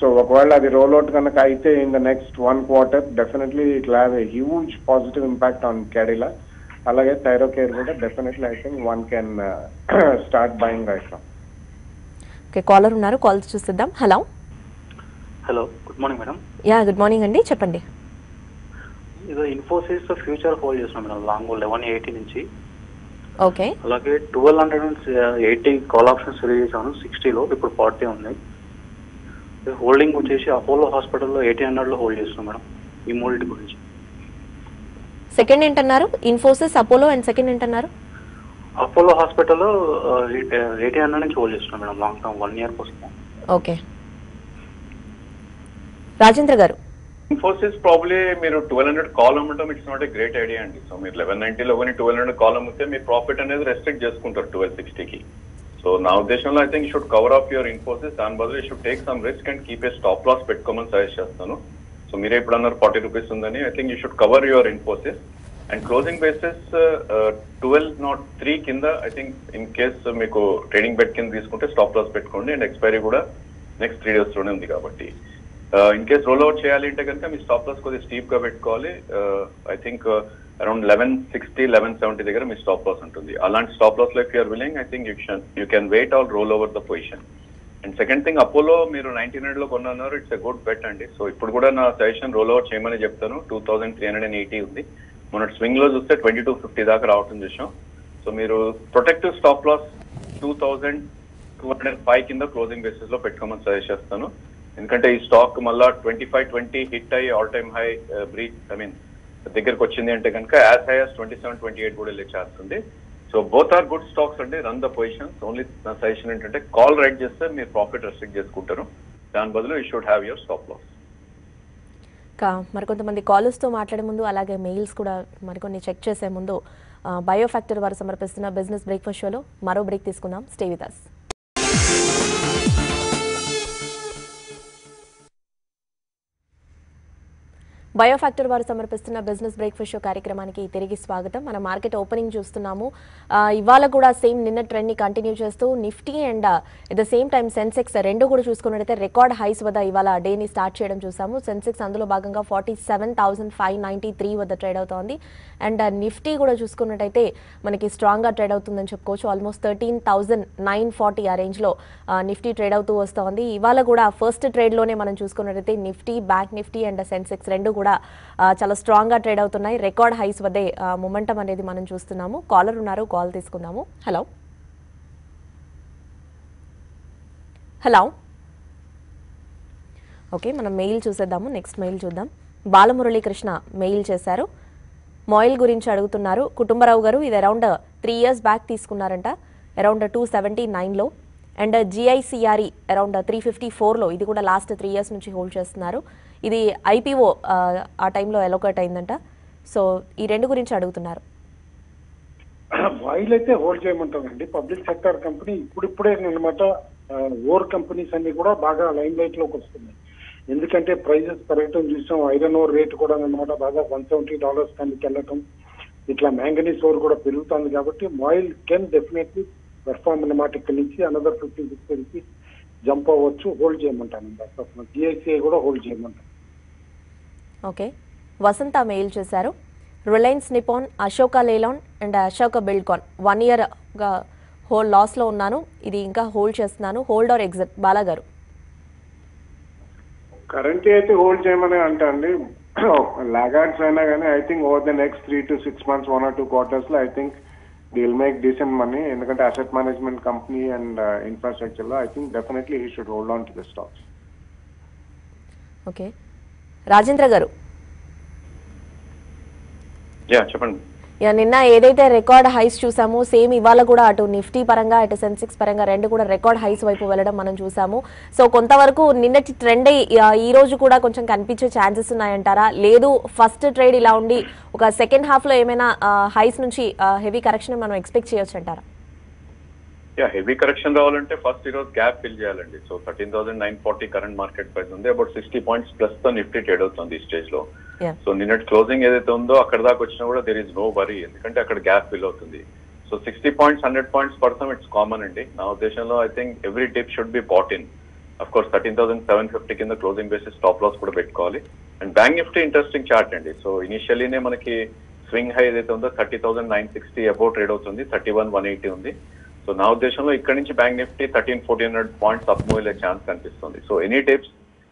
So ఒకవేళ అది రోల్ అవుట్ కనుక అయితే in the next 1 quarter definitely it will have a huge positive impact on Cadila. అలాగే థైరోకేర్ కూడా definitely I think one can start buying right now. Okay, caller ఉన్నారు. Calls చూసేద్దాం. Hello hello, good morning madam. Yeah, good morning అండి, చెప్పండి. ఇది Infosys future hold చేస్తున్నాం madam, long hold 1180 నుంచి. Okay. అలాగే 1280 కాల్ ఆప్షన్స్ రిలీజ్ చేశాను 60లో, ఇప్పుడు 40 ఉంది. హోల్డింగ్ వచ్చేసి అపోలో హాస్పిటల్లో 1800లో హోల్డ్ చేస్తున్నాం మేడం. ఈ మూడింటి గురించి సెకండ్ ఏంటన్నారు? ఇన్ఫోసిస్, అపోలో అండ్ సెకండ్ ఏంటన్నారు? అపోలో హాస్పిటల్లో 1800 నుంచి హోల్డ్ చేస్తున్నాం మేడం, లాంగ్ టర్మ్ 1 year కోసం. ఓకే, రాజేంద్ర గారు. ఇన్ఫోసిస్ ప్రాబ్లీ మీరు 1200 కాల్ అమ్మటం it's not a great idea అండి. సో మీరు 1190లో 1200 కాల్ అమ్మితే మీ ప్రాఫిట్ అనేది రెస్ట్రిక్ట్ చేసుకుంటారు 1260కి. సో నా ఉద్దేశంలో I think should cover off your Infosys. దాని బదులు you should take some risk and keep a stop loss పెట్టుకోమని సజెస్ట్ చేస్తాను. సో మీరే ఇప్పుడు అన్నారు 40 rupees ఉందని. I think you should cover your Infosys and closing basis 1203 కింద ఐ థింక్ ఇన్ కేస్ మీకు ట్రేడింగ్ బెట్ కింద తీసుకుంటే స్టాప్ లాస్ పెట్టుకోండి. అండ్ ఎక్స్పైరీ కూడా నెక్స్ట్ 3 days లోనే ఉంది కాబట్టి ఇన్ కేస్ రోల్ అవుట్ చేయాలి అంటే కనుక మీ స్టాప్ లాస్ కొద్దిగా స్టీప్ గా పెట్టుకోవాలి. ఐ థింక్ అరౌండ్ 1160-1170 దగ్గర మీ స్టాప్ లాస్ ఉంటుంది. అలాంటి స్టాప్ లాస్ లో if you're willing I think you can wait all roll over the position. And second thing, Apollo మీరు 1900లో కొన్నారు, ఇట్స్ ఎ గుడ్ బెట్ అండి. సో ఇప్పుడు కూడా నా సజెషన్ రోల్ ఓవర్ చేయమని చెప్తాను. 2380 ఉంది. మన స్వింగ్ లో చూస్తే 2250 దాకా రావటం చూసాం. సో మీరు ప్రొటెక్టివ్ స్టాప్ లాస్ 2205 కింద క్లోజింగ్ బేసిస్ లో పెట్టుకోమని సజెస్ట్ చేస్తాను. ఎందుకంటే ఈ స్టాక్ మళ్ళా 2520 హిట్ అయ్యి ఆల్ టైమ్ హై బ్రీచ్ దగ్గరకు వచ్చింది అంటే కనుక యాజ్ హై యాజ్ 27-28 కూడా వెళ్ళే ఛాన్స్ ఉంది. So both are good stocks అండి. Run the positions. ఓన్లీ నా సజెషన్ ఏంటంటే కాల్ రైట్ చేస్తే మీరు ప్రాఫిట్ రెస్ట్రిక్ట్ చేసుకుంటారు. దాని బదులు you should have your stop loss. మరికొంతమంది కాల్స్తో మాట్లాడే ముందు అలాగే మెయిల్స్ కూడా మరికొన్ని చెక్ చేసే ముందు బయోఫ్యాక్టర్ వారు సమర్పిస్తున్న బిజినెస్ బ్రేక్ఫాస్ట్ షోలో మరో బ్రేక్ తీసుకుందాం. Stay with us. Biofactor varu samarpistunna business breakfast show కార్యక్రమానికి తిరిగి స్వాగతం. మన మార్కెట్ ఓపెనింగ్ చూస్తున్నాము. ఇవాల కూడా సేమ్ నిన్న ట్రెండ్ ని కంటిన్యూ చేస్తూ Nifty and at the same time Sensex రెండు కూడా చూసుకున్నట్లయితే రికార్డ్ హైస్ వద్ద ఇవాల డే ని స్టార్ట్ చేయడం చూసాము. సెన్సెక్స్ అందులో భాగంగా 47,593 వద్ద ట్రేడ్ అవుతోంది. అండ్ నిఫ్టీ కూడా చూసుకున్నట్లయితే మనకి స్ట్రాంగ్ గా ట్రేడ్ అవుతుందని చెప్పుకోవచ్చు. ఆల్మోస్ట్ 13,940 ఆ రేంజ్ లో నిఫ్టీ ట్రేడ్ అవుతూ వస్తోంది. ఇవాల కూడా ఫస్ట్ ట్రేడ్ లోనే మనం చూసుకున్నట్లయితే Nifty, bank Nifty and Sensex రెండు చాలా స్ట్రాంగ్ గా ట్రేడ్ అవుతున్నాయి. రికార్డ్ హైస్ వద్దే మొమెంటం అనేది మనం చూస్తున్నాము. కాలర్ ఉన్నారు, కాల్ తీసుకుందాము. హలో హలో ఓకే, మనం మెయిల్ చూసేద్దాము. నెక్స్ట్ మెయిల్ చూద్దాం. బాలమురళీకృష్ణ మెయిల్ చేశారు. మాయిల్ గురించి అడుగుతున్నారు. కుటుంబరావు గారు ఇది అరౌండ్ 3 years బ్యాక్ తీసుకున్నారంట, అరౌండ్ 279లో. అండ్ జిఐసిఆర్ఈ అరౌండ్ 354లో, ఇది కూడా లాస్ట్ 3 years నుంచి హోల్డ్ చేస్తున్నారు. ఇది ఐపీఓ ఆ టైంలో అలోకేట్ అయిందంట. సో ఈ రెండు గురించి అడుగుతున్నారు. ఆయిల్ అయితే హోల్డ్ చేయమంటానండి. పబ్లిక్ సెక్టర్ కంపెనీ ఇప్పుడిప్పుడే అనమాట ఓవర్ కంపెనీస్ అన్ని కూడా బాగా లైమ్ లైట్ లోకి వస్తున్నాయి. ఎందుకంటే ప్రైజెస్ పెరగటం చూసాం. ఐరన్ ఓర్ రేట్ కూడా అనమాట బాగా $170 దానికి వెళ్ళటం, ఇట్లా మ్యాంగనీస్ ఓర్ కూడా పెరుగుతుంది. కాబట్టి ఆయిల్ కెన్ డెఫినెట్లీ పెర్ఫార్మ్ అనమాట. ఇక్కడ నుంచి అనదర్ 50-60 జంప్ అవ్వచ్చు. హోల్డ్ చేయమంటాను. జిఐసిఐ కూడా హోల్డ్ చేయమంటాను. ఓకే, వసంత మెయిల్ చేశారు. Reliance Nippon, Ashok లేలాన్ and Ashoka Buildcon 1 yearగా హోల్ లాస్లో ఉన్నాను, ఇది ఇంకా హోల్డ్ చేస్తున్నాను. హోల్డ్ ఆర్ ఎగ్జిట్ బాలా గారు? కరెంట్ అయితే హోల్డ్ చేయమని అంట అండి. లాగార్డ్స్ అయినా కానీ I think over the next 3 to 6 months 1 or 2 quarters లో I think they'll make decent money. ఎందుకంటే అసెట్ మేనేజ్మెంట్ కంపెనీ అండ్ ఇన్ఫ్రాస్ట్రక్చర్లో I think definitely he should hold on to the stocks. Okay, Rajendra గారు చెప్పండి. నిన్న ఏదైతే record highs చూసామో same ఇవాళ కూడా అటు నిఫ్టీ పరంగా అటు సెన్సెక్స్ పరంగా రెండు కూడా రికార్డ్ హైస్ వైపు వెళ్ళడం మనం చూసాము. సో కొంతవరకు నిన్నటి ట్రెండ్ ఈ రోజు కూడా కొంచెం కనిపించే ఛాన్సెస్ ఉన్నాయంటారా? లేదు ఫస్ట్ ట్రేడ్ ఇలా ఉండి ఒక సెకండ్ హాఫ్ లో ఏమైనా హైస్ నుంచి హెవీ కరెక్షన్ మనం ఎక్స్పెక్ట్ చేయొచ్చు అంటారా? హెవీ కరెక్షన్ రావాలంటే ఫస్ట్ ఈరోజు గ్యాప్ ఫిల్ చేయాలండి. సో 13,940 కరెంట్ మార్కెట్ ప్రైస్ ఉంది. అబౌట్ 60 points ప్లస్ తో నిఫ్టీ ట్రేడ్ అవుతుంది ఈ స్టేజ్ లో. సో నిన్నటి క్లోజింగ్ ఏదైతే ఉందో అక్కడ దాకా వచ్చినా కూడా దేర్ ఇస్ నో వరీ, ఎందుకంటే అక్కడ గ్యాప్ ఫిల్ అవుతుంది. So 60 points 100 points person it's common అండి. నా ఉద్దేశంలో I think every dip should be bought in. Of course 13,750 కింద క్లోజింగ్ బేసిస్ టాప్ లాస్ కూడా పెట్టుకోవాలి. And bank Nifty interesting chart అండి. సో ఇనిషియలీనే మనకి స్వింగ్ హై ఏదైతే ఉందో 30,960 అబౌట్ ట్రేడ్ అవుతుంది, 31,180 ఉంది. సో నా ఉద్దేశంలో ఇక్కడ నుంచి Bank Nifty 13-1400 points up move అయ్యే ఛాన్స్ కనిపిస్తుంది. So any dips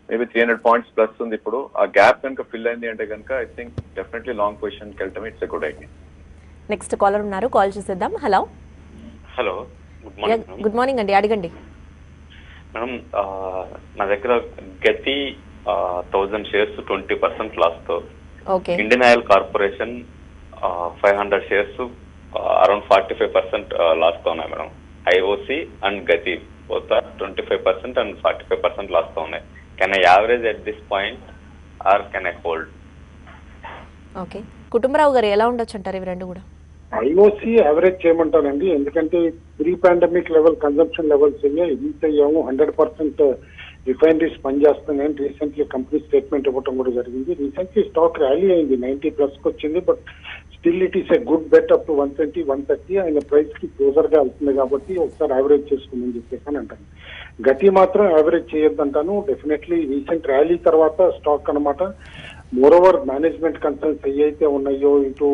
maybe 300 points plus ఉంది. ఇప్పుడు ఆ గ్యాప్ కనుక ఫిల్ అయింది అంటే కనుక I think definitely long position కి వెళ్తాం. It's a good idea. Next caller ఉన్నారు, కాల్ చేసేద్దాం. హలో హలో గుడ్ మార్నింగ్ అండి, అడగండి మేడం. నా దగ్గర గతి 1000 shares 20% లాస్ తో, Indian oil Corporation 500 shares around 45% loss తో ఉన్నాయి మేడం. ఐఓసి అండ్ గతి 25% అండ్ 45% లాస్ తో ఉన్నాయి. Can I average at this point or can I hold? Okay. Kutumbarao గారు ఎలా ఉండొచ్చు అంటారు ఇవి రెండు కూడా? ఐఓసి యావరేజ్ చేయమంటారండి. ఎందుకంటే pre pandemic level consumption levels ఏమో 100% రిఫైనరీస్ పనిచేస్తున్నాయని రీసెంట్లీ కంపెనీ స్టేట్మెంట్ ఇవ్వటం కూడా జరిగింది. రీసెంట్లీ స్టాక్ ర్యాలీ అయింది, 90+ వచ్చింది. But still it is a good bet up to 120-130 ఆయన ప్రైస్ కి క్లోజర్ గా వెళ్తుంది. కాబట్టి ఒకసారి యావరేజ్ చేసుకుందని చెప్పేసి అంటాను. గతి మాత్రం యావరేజ్ చేయొద్దంటాను. డెఫినెట్లీ రీసెంట్ ర్యాలీ తర్వాత స్టాక్ అనమాట మోర్ ఓవర్ మేనేజ్మెంట్ కన్సర్న్స్ ఏవైతే ఉన్నాయో, ఇటు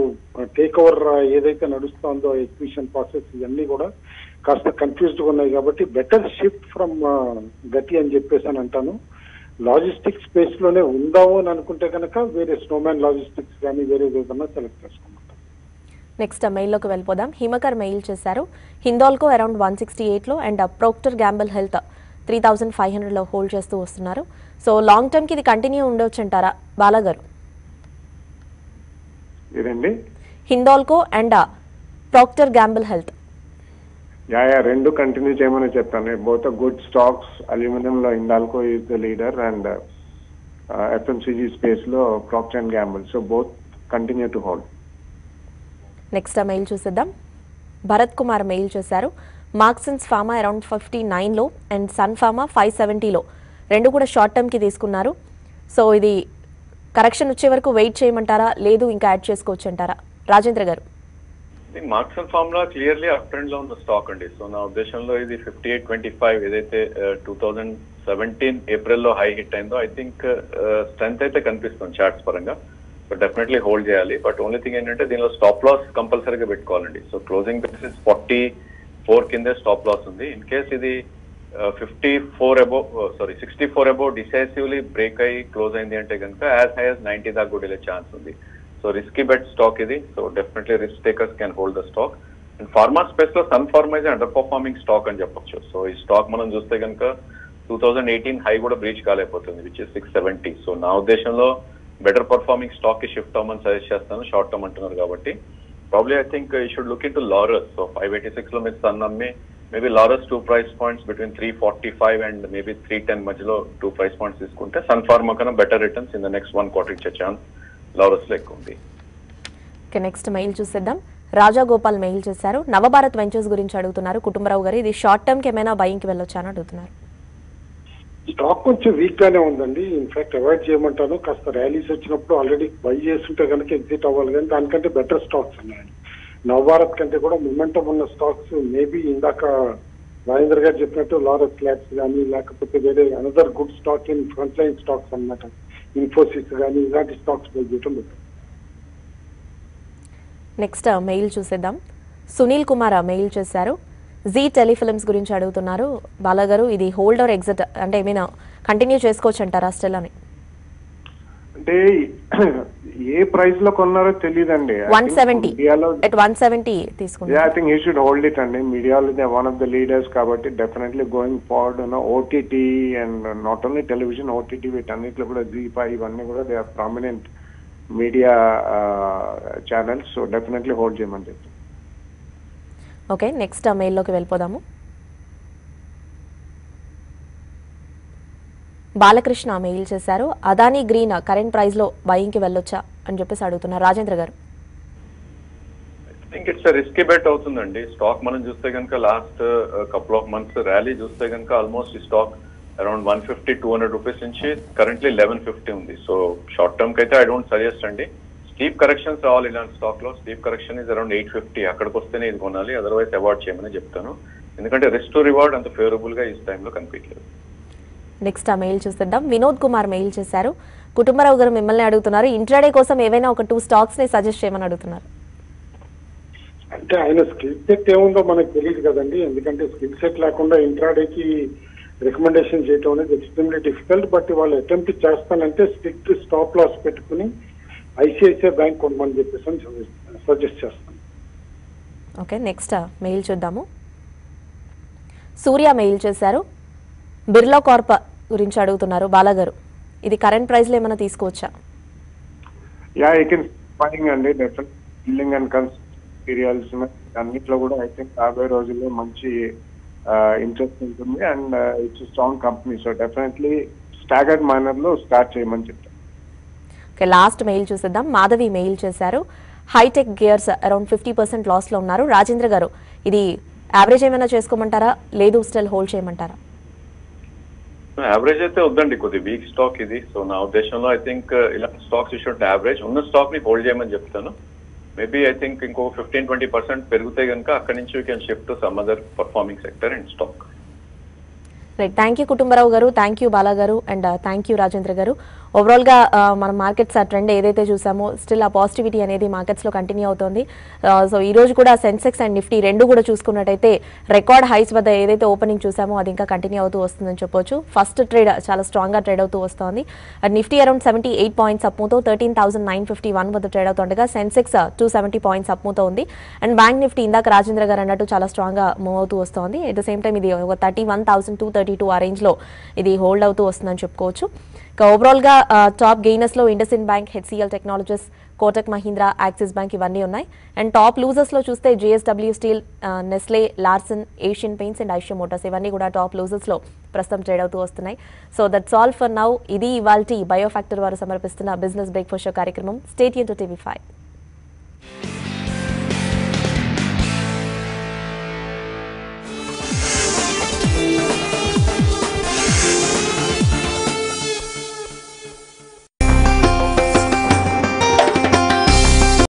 టేక్ ఓవర్ ఏదైతే నడుస్తుందో ఎగ్జిక్యూషన్ ప్రాసెస్ ఇవన్నీ కూడా కాస్త కన్ఫ్యూజ్డ్గా ఉన్నాయి. కాబట్టి బెటర్ షిఫ్ట్ ఫ్రమ్ గతి అని చెప్పేసి అని అంటాను. లాజిస్టిక్స్ స్పేస్ లోనే ఉందాము అని అనుకుంటే కనుక వేరే స్నోమ్యాన్ లాజిస్టిక్స్ కానీ వేరే ఏదైనా సెలెక్ట్ చేసుకుంటాం. నెక్స్ట్ మెయిల్లోకి వెళ్ళిపోదాం. హిమకర్ మెయిల్ చేశారు. హిందాల్కో అరౌండ్ 168లో అండ్ ప్రోక్టర్ గ్యాంబుల్ హెల్త్ 3,500లో హోల్డ్ చేస్తూ వస్తున్నారు. సో లాంగ్ టర్మ్ కి ఇది కంటిన్యూ ఉండొచ్చు అంటారా బాలా గారు? Hindalco and Procter Gamble Health రెండు కంటిన్యూ చేయమని చెప్తాను. Both good stocks. అల్యూమినియం లో Hindalco is the leader and FMCG space లో Procter and Gamble. So both continue to hold. Next mail చూసేద్దాం. భరత్ కుమార్ మెయిల్ చేశారు. మార్క్సన్స్ ఫార్మా అరౌండ్ 59లో అండ్ సన్ ఫార్మా 570లో, రెండు కూడా షార్ట్ టర్మ్కి తీసుకున్నారు. సో ఇది కరెక్షన్ వచ్చే వరకు వెయిట్ చేయమంటారా, లేదు ఇంకా యాడ్ చేసుకోవచ్చు అంటారా? రాజేంద్ర గారు, marks and formula clearly up trend లో ఉన్న స్టాక్ అండి. సో నా ఉద్దేశంలో ఇది 5825 ఏదైతే 2017 ఏప్రిల్లో హై హిట్ అయిందో, ఐ థింక్ స్ట్రెంత్ అయితే కనిపిస్తుంది చార్ట్స్ పరంగా. సో డెఫినెట్లీ హోల్డ్ చేయాలి. బట్ ఓన్లీ థింగ్ ఏంటంటే దీనిలో స్టాప్ లాస్ కంపల్సరీగా పెట్టుకోవాలండి. సో క్లోజింగ్ బేసిస్ 44 కిందే స్టాప్ లాస్ ఉంది. ఇన్ కేస్ ఇది 64 అబౌవ్ డిసైసివ్లీ బ్రేక్ అయ్యి క్లోజ్ అయింది అంటే కనుక యాజ్ హై యాజ్ 90 దాకా కూడా వెళ్ళే ఛాన్స్ ఉంది. సో రిస్కీ బెట్ స్టాక్ ఇది. So definitely risk takers can hold the stock. And pharma space లో sun pharma is under performing stock అని చెప్పొచ్చు. సో ఈ స్టాక్ మనం చూస్తే కనుక 2018 హై కూడా బ్రీచ్ కాలేకపోతుంది, విచ్ ఇస్ 670. సో నా ఉద్దేశంలో బెటర్ పర్ఫార్మింగ్ స్టాక్ కి షిఫ్ట్ అవ్వమని సజెస్ట్ చేస్తాను, షార్ట్ టర్మ్ అంటున్నారు కాబట్టి. Probably I think you should look in to Laurus. So 586 లో మీరు సన్ అమ్మి maybe Laurus 2 price points between 345 and maybe 310 మధ్యలో 2 price points తీసుకుంటే సన్ ఫార్మా కన్నా better returns in the next 1 quarter ఇచ్చే ఛాన్స్ లారస్ లో ఎక్కువ ఉంది. నెక్స్ట్ మెయిల్ చూసేద్దాం. రాజాగోపాల్ మెయిల్ చేశారు. నవభారత్ వెంచర్స్ గురించి అడుగుతున్నారు కుటుంబరావు గారు. ఇది షార్ట్ టర్మ్ కి ఏమైనా బయింగ్ వెళ్ళొచ్చానని అడుగుతున్నారు. స్టాక్ కొంచెం వీక్ గానే ఉందండి. ఇన్ఫాక్ట్ అవాయిడ్ చేయమంటాను. కాస్త ర్యాలీస్ వచ్చినప్పుడు ఆల్రెడీ బై చేస్తుంటే కనుక ఎగ్జిట్ అవ్వాలి, కానీ దానికంటే బెటర్ స్టాక్స్ ఉన్నాయండి. నవభారత్ కంటే కూడా మొమెంటం ఉన్న స్టాక్స్ మేబీ ఇందాక రాజేంద్ర గారు చెప్పినట్టు లారస్ ల్యాబ్స్ కానీ, లేకపోతే వేరే another good stock in front line stocks అన్నమాట, ఇన్ఫోసిస్ కానీ ఇలాంటి స్టాక్స్ బై చేయటం బెటర్. నెక్స్ట్ మెయిల్ చూసేద్దాం. సునీల్ కుమార్ మెయిల్ చేశారు. జీ టెలిఫిలిమ్స్ గురించి అడుగుతున్నారు బాలగారు. ఇది హోల్డ్ ఆర్ ఎగ్జిట్ అంటే ఏమైనా కంటిన్యూ చేసుకోవచ్చు అంటారా స్టిల్ అని? అంటే ఏ ప్రైస్ లో కొన్నారో తెలియదండి. 170 తీసుకుంటారు. I think you should hold it అండి. మీడియాలో వన్ ఆఫ్ ద లీడర్స్ కాబట్టి definitely going forward OTT and not only television, OTT వీటన్నిటిలో కూడా జీ పై ఇవన్నీ కూడా they are prominent media channels. So definitely hold చేయమని చెప్తాను. ఓకే, నెక్స్ట్ మెయిల్లోకి వెళ్ళిపోదాము. బాలకృష్ణ మెయిల్ చేశారు. అదానీ గ్రీన్ కరెంట్ ప్రైస్ లో బయింగ్ కి వెళ్ళొచ్చా అని చెప్పేసి అడుగుతున్నారు రాజేంద్ర గారు. ఇట్స్ రిస్కీ బెట్ అవుతుందండి. స్టాక్ మనం చూస్తే కనుక last couple of months rally చూస్తే కనుక ఆల్మోస్ట్ ఈ స్టాక్ అరౌండ్ 150-200 రూపీస్ నుంచి కరెంట్లీ 1150 ఉంది. సో షార్ట్ టర్మ్ కి అయితే ఐ డోంట్ సజెస్ట్ అండి. స్టీప్ కరెక్షన్స్ రావాలి ఇలాంటి స్టాక్ లో. Steep correction is around 850. అక్కడికి వస్తేనే ఇది కొనాలి, అదర్వైజ్ అవాయిడ్ చేయమని చెప్తాను. ఎందుకంటే రిస్క్ టు రివార్డ్ అంత ఫేవరబుల్ గా ఈ టైంలో కనిపించలేదు. నెక్స్ట్ మెయిల్ చూసేద్దాం. వినోద్ కుమార్ మెయిల్ చేశారు. కుటుంబరావు గారు మిమ్మల్ని అడుగుతున్నారు ఇంట్రాడే కోసం ఏవైనా ఒక 2 stocks ని సజెస్ట్ చేయమని అడుగుతున్నారు. అంటే ఆయన స్కిల్ సెట్ ఏముందో మనకు తెలియదు కదండి, ఎందుకంటే స్కిల్ సెట్ లేకుండా ఇంట్రాడేకి రికమెండేషన్ చేయడం అనేది ఎక్స్ట్రీమ్లీ డిఫికల్ట్. బట్ వాళ్ళు అటెంప్ట్ చేస్తానంటే స్ట్రిక్ట్ స్టాప్ లాస్ పెట్టుకుని ఐసిఐసిఐ బ్యాంక్ కొనమని చెప్పేసి సజెస్ట్ చేస్తాను. ఓకే, నెక్స్ట్ మెయిల్ చూద్దాము. సూర్య మెయిల్ చేశారు. బిర్లా కార్ప్ గురించి అడుగుతున్నారు బాలాగారు. ఇది కరెంట్ ప్రైస్ లో ఏమైనా తీసుకోవచ్చా? యా, యూ కెన్ బయింగ్ అండి. డెఫినెట్ బిల్డింగ్ అండ్ కన్స్ట్రక్షన్ అన్నిట్లో కూడా ఐ థింక్ 50 రోజుల్లో మంచి ఇంట్రెస్ట్ ఉంటుంది and it's strong company. So definitely staggered manner లో స్టార్ట్ చేయమని చెప్తాను. ఓకే, లాస్ట్ మెయిల్ చూసేద్దాం. మాధవి మెయిల్ చేశారు. హైటెక్ గేర్స్ అరౌండ్ 50% లాస్ లో ఉన్నారు. రాజేంద్ర గారు, ఇది యావరేజ్ ఏమైనా చేసుకోమంటారా, లేదు స్టిల్ హోల్డ్ చేయమంటారా? యావరేజ్ అయితే వద్దండి, కొద్ది వీక్ స్టాక్ ఇది. సో నా ఉద్దేశంలో ఐ థింక్ ఇలాంటి స్టాక్స్ ఇష్యూట్ యావరేజ్ ఉన్న స్టాక్ ని హోల్డ్ చేయమని చెప్తాను. మేబీ ఐ థింక్ ఇంకో 15-20% పెరిగితే కనుక అక్కడి నుంచి you can shift to some other performing sector and stock. Right, thank you Kutumbarao గారు, థ్యాంక్ యూ బాలా గారు, అండ్ థ్యాంక్ యూ రాజేంద్ర గారు. ఓవరాల్గా మన మార్కెట్స్ ఆ ట్రెండ్ ఏదైతే చూసామో స్టిల్ ఆ పాజిటివిటీ అనేది మార్కెట్స్లో కంటిన్యూ అవుతుంది. సో ఈరోజు కూడా సెన్సెక్స్ అండ్ నిఫ్టీ రెండు కూడా చూసుకున్నట్టయితే రికార్డ్ హైస్ వద్ద ఏదైతే ఓపెనింగ్ చూసామో అది ఇంకా కంటిన్యూ అవుతూ వస్తుందని చెప్పొచ్చు. ఫస్ట్ ట్రేడ్ చాలా స్ట్రాంగ్గా ట్రేడ్ అవుతూ వస్తుంది. అండ్ నిఫ్టీ అరౌండ్ 78 points అప్మూతో 13,951 వద్ద ట్రేడ్ అవుతుండగా సెన్సెక్స్ 270 points అప్మూతో ఉంది. అండ్ బ్యాంక్ నిఫ్టీ ఇందాక రాజేంద్ర గారు అన్నట్టు చాలా స్ట్రాంగ్గా మూవ్ అవుతూ వస్తుంది. అట్ ద సేమ్ టైం ఇది 31,232 ఆ రేంజ్లో ఇది హోల్డ్ అవుతూ వస్తుందని చెప్పుకోవచ్చు. ఇక ఓవరాల్గా టాప్ గెయినర్స్లో IndusInd bank, HCL technologies, Kotak Mahindra, Axis bank ఇవన్నీ ఉన్నాయి. అండ్ టాప్ లూజర్స్లో చూస్తే JSW steel, Nestle, Larsen, Asian paints and Eicher motors ఇవన్నీ కూడా టాప్ లూజర్స్లో ప్రస్తుతం ట్రేడ్ అవుతూ వస్తున్నాయి. So that's all for now. ఇది ఇవాల్టి బయోఫ్యాక్టర్ వారు సమర్పిస్తున్న బిజినెస్ బ్రేక్ఫాస్ట్ కార్యక్రమం. Stay tuned to TV5.